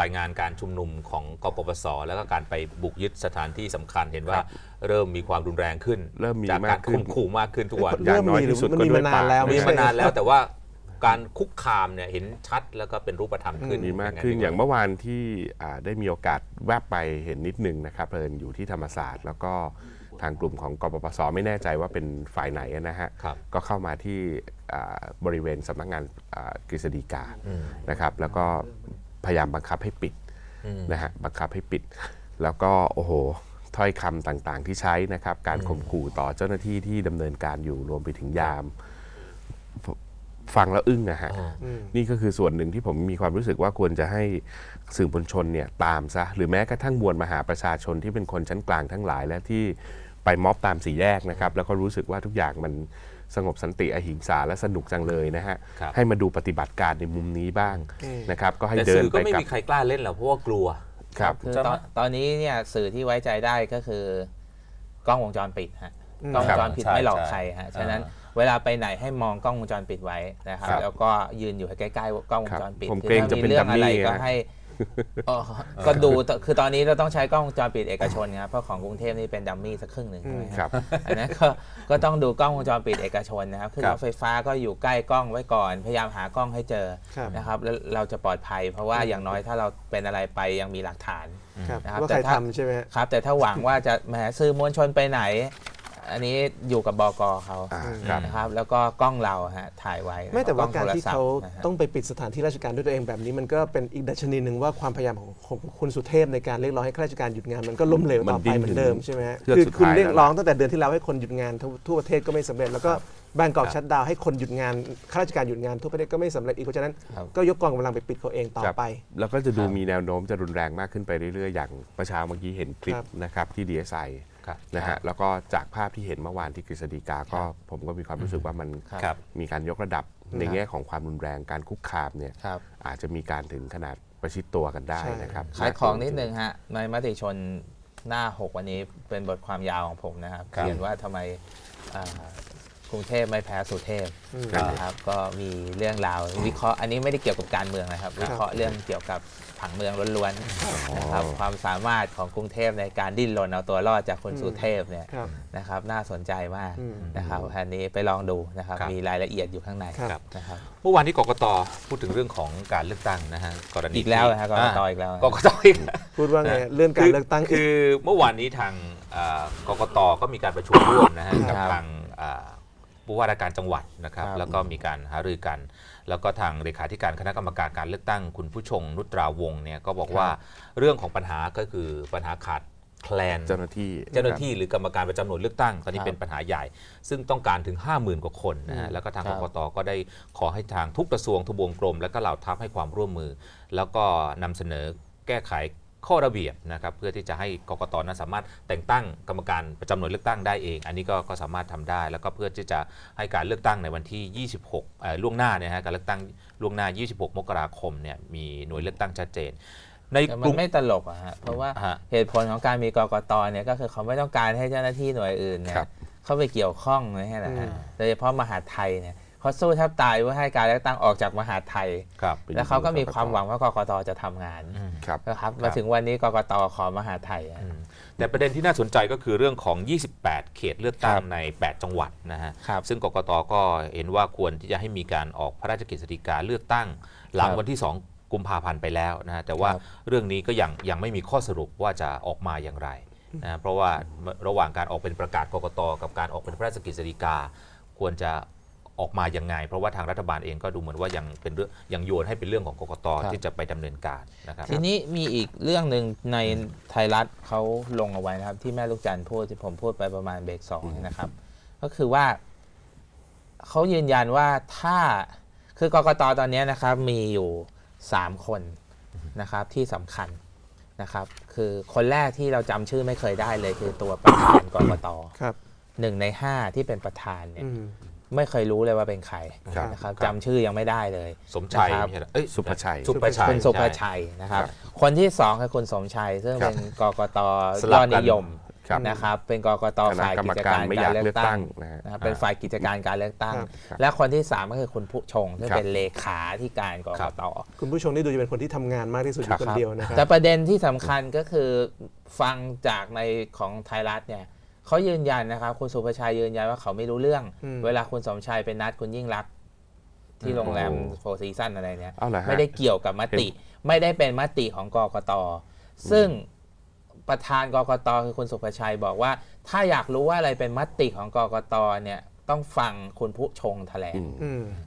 รายงานการชุมนุมของกปปส.แล้วก็การไปบุกยึดสถานที่สำคัญเห็นว่าเริ่มมีความรุนแรงขึ้นจากการข่มขู่มากขึ้นทุกวันอย่างน้อยที่สุดก็ด้วยปากมีมานานแล้วแต่ว่าการคุกคามเนี่ยเห็นชัดแล้วก็เป็นรูปธรรมขึ้นมีมากขึ้นอย่างเมื่อวานที่ได้มีโอกาสแวบไปเห็นนิดนึงนะครับเพลินอยู่ที่ธรรมศาสตร์แล้วก็ทางกลุ่มของกปปส.ไม่แน่ใจว่าเป็นฝ่ายไหนนะฮะก็เข้ามาที่บริเวณสำนักงานกฤษฎีกานะครับแล้วก็พยายามบังคับให้ปิดนะฮะบังคับให้ปิดแล้วก็โอ้โหถ้อยคำต่างๆที่ใช้นะครับการข่มขู่ต่อเจ้าหน้าที่ที่ดำเนินการอยู่รวมไปถึงยามฟังแล้วอึ้งนะฮะนี่ก็คือส่วนหนึ่งที่ผมมีความรู้สึกว่าควรจะให้สื่อมวลชนเนี่ยตามซะหรือแม้กระทั่งมวลมหาประชาชนที่เป็นคนชั้นกลางทั้งหลายและที่ไปม็อบตามสี่แยกนะครับแล้วก็รู้สึกว่าทุกอย่างมันสงบสันติอหิงสาและสนุกจังเลยนะฮะให้มาดูปฏิบัติการในมุมนี้บ้างนะครับก็ให้เดินไปกับแต่สื่อก็ไม่มีใครกล้าเล่นหรอกเพราะว่ากลัวครับตอนนี้เนี่ยสื่อที่ไว้ใจได้ก็คือกล้องวงจรปิดฮะกล้องวงจรปิดไม่หลอกใครฮะฉะนั้นเวลาไปไหนให้มองกล้องวงจรปิดไว้นะครับแล้วก็ยืนอยู่ใกล้ๆกล้องวงจรปิดคือถ้ามีเรื่องอะไรก็ให้ก็ดูคือตอนนี้เราต้องใช้กล้องวงจรปิดเอกชนครับเพราะของกรุงเทพนี่เป็นดัมมี่สักครึ่งหนึ่งครับอันนั้นก็ก็ต้องดูกล้องวงจรปิดเอกชนนะครับคือรถไฟฟ้าก็อยู่ใกล้กล้องไว้ก่อนพยายามหากล้องให้เจอนะครับแล้วเราจะปลอดภัยเพราะว่าอย่างน้อยถ้าเราเป็นอะไรไปยังมีหลักฐานนะครับแต่ถ้าใช่ไหมครับแต่ถ้าหวังว่าจะแหมสื่อมวลชนไปไหนอันนี้อยู่กับบก.เขานะครับแล้วก็กล้องเราฮะถ่ายไว้ไม่แต่ว่าการที่เขาต้องไปปิดสถานที่ราชการด้วยตัวเองแบบนี้มันก็เป็นอีกดัชนีหนึ่งว่าความพยายามของคุณสุเทพในการเรียกร้องให้ข้าราชการหยุดงานมันก็ล้มเหลวต่อไปเหมือนเดิมใช่ไหมคือคุณเรียกร้องตั้งแต่เดือนที่แล้วให้คนหยุดงานทั่วประเทศก็ไม่สำเร็จแล้วก็แบงกอกชัตดาวน์ให้คนหยุดงานข้าราชการหยุดงานทั่วประเทศก็ไม่สำเร็จอีกเพราะฉะนั้นก็ยกกองกำลังไปปิดเขาเองต่อไปแล้วก็จะดูมีแนวโน้มจะรุนแรงมากขึ้นไปเรื่อยๆอย่างประชาเมื่อกี้เห็นคลิปนะครับที่ ดี เอส ไอนะฮะแล้วก็จากภาพที่เห็นเมื่อวานที่กฤษฎีกาก็ผมก็มีความรู้สึกว่ามันมีการยกระดับในแง่ของความรุนแรงการคุกคามเนี่ยอาจจะมีการถึงขนาดประชิดตัวกันได้นะครับขายของนิดนึงฮะในมติชนหน้าหกวันนี้เป็นบทความยาวของผมนะครับเขียนว่าทำไมกรุงเทพไม่แพ้สุเทพนะครับก็มีเรื่องราววิเคราะห์อันนี้ไม่ได้เกี่ยวกับการเมืองนะครับวิเคราะห์เรื่องเกี่ยวกับผังเมืองล้วนๆนะครับความสามารถของกรุงเทพในการดิ้นรนเอาตัวรอดจากคนสุเทพเนี่ยนะครับน่าสนใจมากนะครับอันนี้ไปลองดูนะครับมีรายละเอียดอยู่ข้างในนะครับเมื่อวานที่กกต.พูดถึงเรื่องของการเลือกตั้งนะฮะกรณีอีกแล้วนะฮะกกต.อีกแล้วกกต.อีกพูดว่าไงเรื่องการเลือกตั้งคือเมื่อวานนี้ทางกกต.ก็มีการประชุมร่วมนะฮะกับทางผู้ว่าราชการจังหวัดนะครับแล้วก็มีการหารือกันแล้วก็ทางเลขาธิการคณะกรรมการการเลือกตั้งคุณผู้ชงนุตราวงศ์เนี่ยก็บอกว่าเรื่องของปัญหาก็คือปัญหาขาดแคลนเจ้าหน้าที่เจ้าหน้าที่หรือกรรมการประจำหน่วยเลือกตั้งตอนนี้เป็นปัญหาใหญ่ซึ่งต้องการถึง ห้าหมื่น กว่าคนนะฮะแล้วก็ทางกกต.ก็ได้ขอให้ทางทุกกระทรวงทบวงกรมและก็เหล่าทัพให้ความร่วมมือแล้วก็นำเสนอแก้ไขข้อระเบียบนะครับเพื่อที่จะให้กกต.นั้นสามารถแต่งตั้งกรรมการประจำหน่วยเลือกตั้งได้เองอันนี้ ก, ก็สามารถทำได้แล้วก็เพื่อที่จะให้การเลือกตั้งในวันที่ยี่สิบหกล่วงหน้าเนี่ยฮะการเลือกตั้งล่วงหน้ายี่สิบหกมกราคมเนี่ยมีหน่วยเลือกตั้งชัดเจนในกลุ่มไม่ตลกอะฮะเพราะว่าเหตุผลของการมีกกต.เนี่ยก็คือเขาไม่ต้องการให้เจ้าหน้าที่หน่วยอื่นเนี่ยเข้าไปเกี่ยวข้องนะฮะโดยเฉพาะมหาไทยเนี่ยเขาสู้แทบตายเพื่อให้การเลือกตั้งออกจากมหาไทยแล้วเขาก็มีความหวังว่ากกต.จะทำงาน นะครับมาถึงวันนี้กกต.ขอมหาไทยแต่ประเด็นที่น่าสนใจก็คือเรื่องของยี่สิบแปดเขตเลือกตั้งในแปดจังหวัดนะฮะซึ่งกกต.ก็เห็นว่าควรที่จะให้มีการออกพระราชกฤษฎีกาเลือกตั้งหลังวันที่สองกุมภาพันธ์ไปแล้วนะฮะแต่ว่าเรื่องนี้ก็ยังยังไม่มีข้อสรุปว่าจะออกมาอย่างไรนะเพราะว่าระหว่างการออกเป็นประกาศกกต.กับการออกเป็นพระราชกฤษฎีกาควรจะออกมายังไงเพราะว่าทางรัฐบาลเองก็ดูเหมือนว่ายังเป็นเรื่องยังโยนให้เป็นเรื่องของกกต.ที่จะไปดำเนินการนะครับทีนี้มีอีกเรื่องหนึ่งในไทยรัฐเขาลงเอาไว้นะครับที่แม่ลูกจันทร์พูดที่ผมพูดไปประมาณเบรกสองนะครับก็คือว่าเขายืนยันว่าถ้าคือกกต.ตอนนี้นะครับมีอยู่สามคนนะครับที่สำคัญนะครับคือคนแรกที่เราจำชื่อไม่เคยได้เลยคือตัวประธานกกต.หนึ่งในห้าที่เป็นประธานเนี่ยไม่เคยรู้เลยว่าเป็นใครนะครับจำชื่อยังไม่ได้เลยสมชัยเอ้ยสุภชัยคุณสุภชัยนะครับคนที่สองคือคุณสมชัยซึ่งเป็นกกต.ยอดนิยมนะครับเป็นกกต.ฝ่ายกิจการการเลือกตั้งนะครับเป็นฝ่ายกิจการการเลือกตั้งและคนที่สามก็คือคุณผู้ชงซึ่งเป็นเลขาธิการกกต.คุณผู้ชงนี่ดูจะเป็นคนที่ทำงานมากที่สุดคนเดียวนะครับแต่ประเด็นที่สำคัญก็คือฟังจากในของไทยรัฐเนี่ยเขายืนยันนะครับคุณสุภชัยยืนยันว่าเขาไม่รู้เรื่องเวลาคุณสมชัยเป็นนัดคุณยิ่งรักที่โรงแรมโฟร์ซีซั่นอะไรเนี่ยไม่ได้เกี่ยวกับมติไม่ได้เป็นมติของกกต.ซึ่งประธานกกต.คือคุณสุภชัยบอกว่าถ้าอยากรู้ว่าอะไรเป็นมติของกกต.เนี่ยต้องฟังคุณผู้ชงแถลง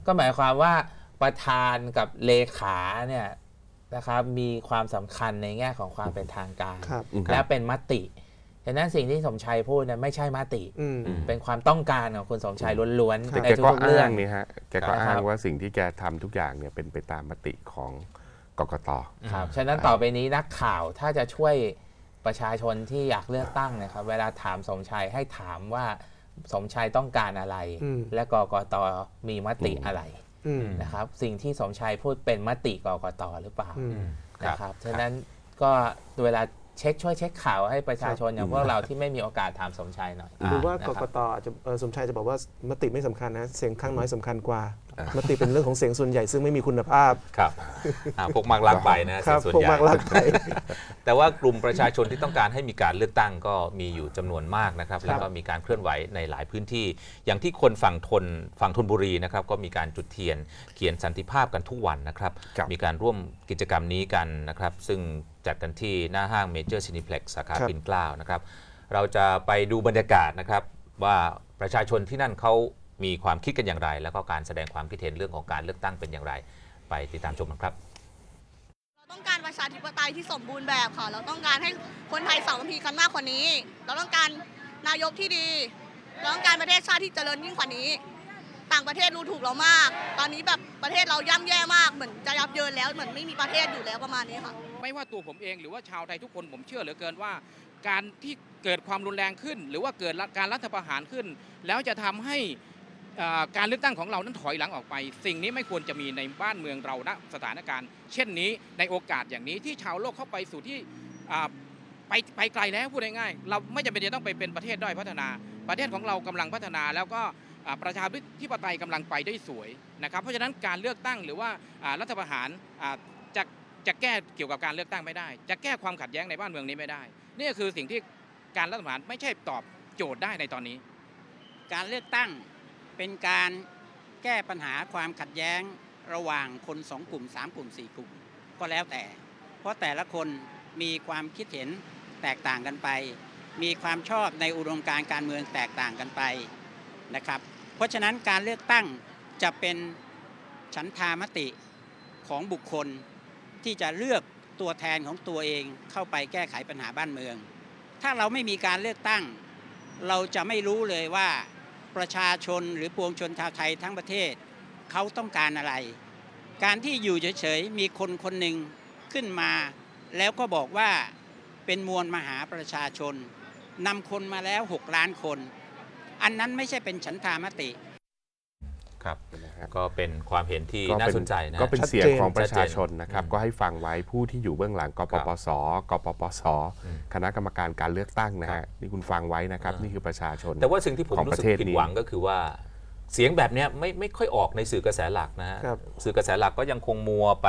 ก็หมายความว่าประธานกับเลขาเนี่ยนะครับมีความสำคัญในแง่ของความเป็นทางการและเป็นมติดังนั้นสิ่งที่สมชัยพูดเนี่ยไม่ใช่มติเป็นความต้องการของคุณสมชัยล้วนๆในทุกเรื่องนี่ฮะแกก็อ้างว่าสิ่งที่แกทำทุกอย่างเนี่ยเป็นไปตามมติของกกต.ครับฉะนั้นต่อไปนี้นักข่าวถ้าจะช่วยประชาชนที่อยากเลือกตั้งนะครับเวลาถามสมชัยให้ถามว่าสมชัยต้องการอะไรและกกต.มีมติอะไรนะครับสิ่งที่สมชัยพูดเป็นมติกกต.หรือเปล่านะครับฉะนั้นก็เวลาเช็คช่วยเช็คข่าวให้ประชาชนอย่างพวกเราที่ไม่มีโอกาสถามสมชัยหน่อยหรือว่ากกต.สมชัยจะบอกว่ามติไม่สำคัญนะเสียงข้างน้อยสำคัญกว่ามติเป็นเรื่องของเสียงส่วนใหญ่ซึ่งไม่มีคุณภาพครับพวกมากลากไปนะเสียงส่วนใหญ่แต่ว่ากลุ่มประชาชนที่ต้องการให้มีการเลือกตั้งก็มีอยู่จำนวนมากนะครับแล้วก็มีการเคลื่อนไหวในหลายพื้นที่อย่างที่คนฝั่งทนฝั่งธนบุรีนะครับก็มีการจุดเทียนเขียนสันติภาพกันทุกวันนะครับมีการร่วมกิจกรรมนี้กันนะครับซึ่งจัดกันที่หน้าห้างเมเจอร์ซินิเพล็กซ์สาขาปิ่นเกล้านะครับเราจะไปดูบรรยากาศนะครับว่าประชาชนที่นั่นเขามีความคิดกันอย่างไรแล้วก็การแสดงความคิดเห็นเรื่องของการเลือกตั้งเป็นอย่างไรไปติดตามชมกันครับเราต้องการประชาธิปไตยที่สมบูรณ์แบบค่ะเราต้องการให้คนไทยสามัคคีกันมากกว่านี้เราต้องการนายกที่ดีเราต้องการประเทศชาติที่เจริญยิ่งกว่านี้ต่างประเทศรู้ถูกเรามากตอนนี้แบบประเทศเราย่ำแย่มากเหมือนจะยับเยินแล้วเหมือนไม่มีประเทศอยู่แล้วประมาณนี้ค่ะไม่ว่าตัวผมเองหรือว่าชาวไทยทุกคนผมเชื่อเหลือเกินว่าการที่เกิดความรุนแรงขึ้นหรือว่าเกิดการรัฐประหารขึ้นแล้วจะทำให้การเลือกตั้งของเรานั้นถอยหลังออกไปสิ่งนี้ไม่ควรจะมีในบ้านเมืองเราณสถานการณ์เช่นนี้ในโอกาสอย่างนี้ที่ชาวโลกเข้าไปสู่ที่ไปไปไกลแล้วพูดง่ายๆเราไม่จำเป็นจะต้องไปเป็นประเทศด้อยพัฒนาประเทศของเรากำลังพัฒนาแล้วก็ประชาธิปไตยกำลังไปได้สวยนะครับเพราะฉะนั้นการเลือกตั้งหรือว่ารัฐประหารจะจะแก้เกี่ยวกับการเลือกตั้งไม่ได้จะแก้ความขัดแย้งในบ้านเมืองนี้ไม่ได้นี่คือสิ่งที่การรัฐประหารไม่ใช่ตอบโจทย์ได้ในตอนนี้การเลือกตั้งเป็นการแก้ปัญหาความขัดแย้งระหว่างคนสองกลุ่มสามกลุ่มสี่กลุ่มก็แล้วแต่เพราะแต่ละคนมีความคิดเห็นแตกต่างกันไปมีความชอบในอุดมการณ์การเมืองแตกต่างกันไปนะครับเพราะฉะนั้นการเลือกตั้งจะเป็นฉันทามติของบุคคลที่จะเลือกตัวแทนของตัวเองเข้าไปแก้ไขปัญหาบ้านเมืองถ้าเราไม่มีการเลือกตั้งเราจะไม่รู้เลยว่าประชาชนหรือปวงชนชาวไทยทั้งประเทศเขาต้องการอะไรการที่อยู่เฉยๆมีคนคนหนึ่งขึ้นมาแล้วก็บอกว่าเป็นมวลมหาประชาชนนำคนมาแล้วหกล้านคนอันนั้นไม่ใช่เป็นฉันทามติครับก็เป็นความเห็นที่น่าสนใจนะก็เป็นเสียงของประชาชนนะครับก็ให้ฟังไว้ผู้ที่อยู่เบื้องหลังกปปสกปปสคณะกรรมการการเลือกตั้งนะฮะนี่คุณฟังไว้นะครับนี่คือประชาชนแต่ว่าสิ่งที่ผมรู้สึกผิดหวังก็คือว่าเสียงแบบนี้ไม่ไม่ค่อยออกในสื่อกระแสหลักนะฮะสื่อกระแสหลักก็ยังคงมัวไป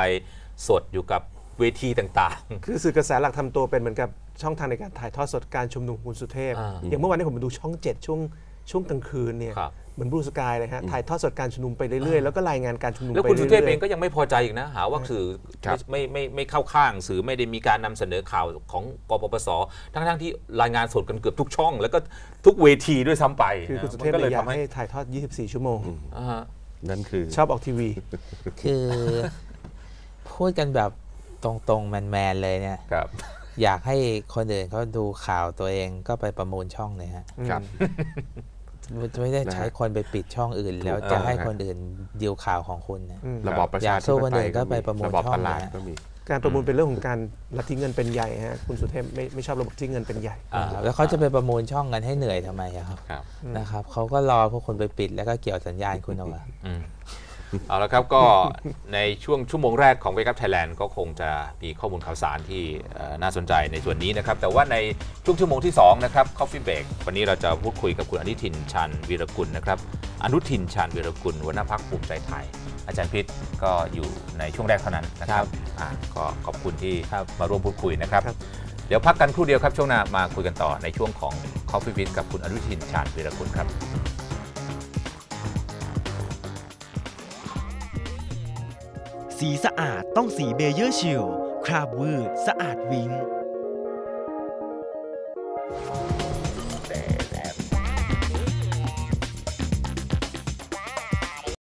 สดอยู่กับ เวทีต่างๆคือสื่อกระแสหลักทำตัวเป็นเหมือนกับช่องทางในการถ่ายทอดสดการชุมนุมคุณสุเทพอย่างเมื่อวานนี้ผมไปดูช่องเจ็ดช่วงช่วงกลางคืนเนี่ยเหมือนบลูสกายเลยฮะถ่ายทอดสดการชุมนุมไปเรื่อยๆแล้วก็รายงานการชุมนุมไปเรื่อยๆแล้วคุณสุเทพเองก็ยังไม่พอใจอีกนะหาว่าสื่อไม่ไม่ไม่เข้าข้างสื่อไม่ได้มีการนำเสนอข่าวของกปปส.ทั้งๆที่รายงานสดกันเกือบทุกช่องแล้วก็ทุกเวทีด้วยซ้ำไปคือคุณสุเทพเลยอยากให้ถ่ายทอดยี่สิบสี่ชั่วโมงนั่นคือชอบออกทีวีคือพูดกันแบบตรงๆแมนๆเลยเนี่ยอยากให้คนอื่นเขาดูข่าวตัวเองก็ไปประมูลช่องเลยฮะไม่ได้ใช้คนไปปิดช่องอื่นแล้วจะให้คนอื่นดิวข่าวของคุณนะระบอบประชาธิปไตยก็ไปประมูลช่องนะการประมูลเป็นเรื่องของการลัทธิเงินเป็นใหญ่ฮะคุณสุเทพไม่ไม่ชอบระบบที่เงินเป็นใหญ่แล้วเขาจะไปประมูลช่องกันให้เหนื่อยทำไมครับนะครับเขาก็รอพวกคนไปปิดแล้วก็เกี่ยวสัญญาณคุณเอาละเอาละครับก็ในช่วงชั่วโมงแรกของ Wake Up Thailand ก็คงจะมีข้อมูลข่าวสารที่น่าสนใจในส่วนนี้นะครับแต่ว่าในช่วงชั่วโมงที่สองนะครับ Coffee Break วันนี้เราจะพูดคุยกับคุณอนุทินชาญวีรกุลนะครับอนุทินชาญวีรกุลหัวหน้าพรรคภูมิใจไทยอาจารย์พิษก็อยู่ในช่วงแรกเท่านั้นนะครับก็ขอบคุณที่มาร่วมพูดคุยนะครับเดี๋ยวพักกันครู่เดียวครับช่วงหน้ามาคุยกันต่อในช่วงของ Coffee Break กับคุณอนุทินชาญวีรกุลครับสีสะอาดต้องสีเบเยอร์ชิลคราบวืดสะอาดวิง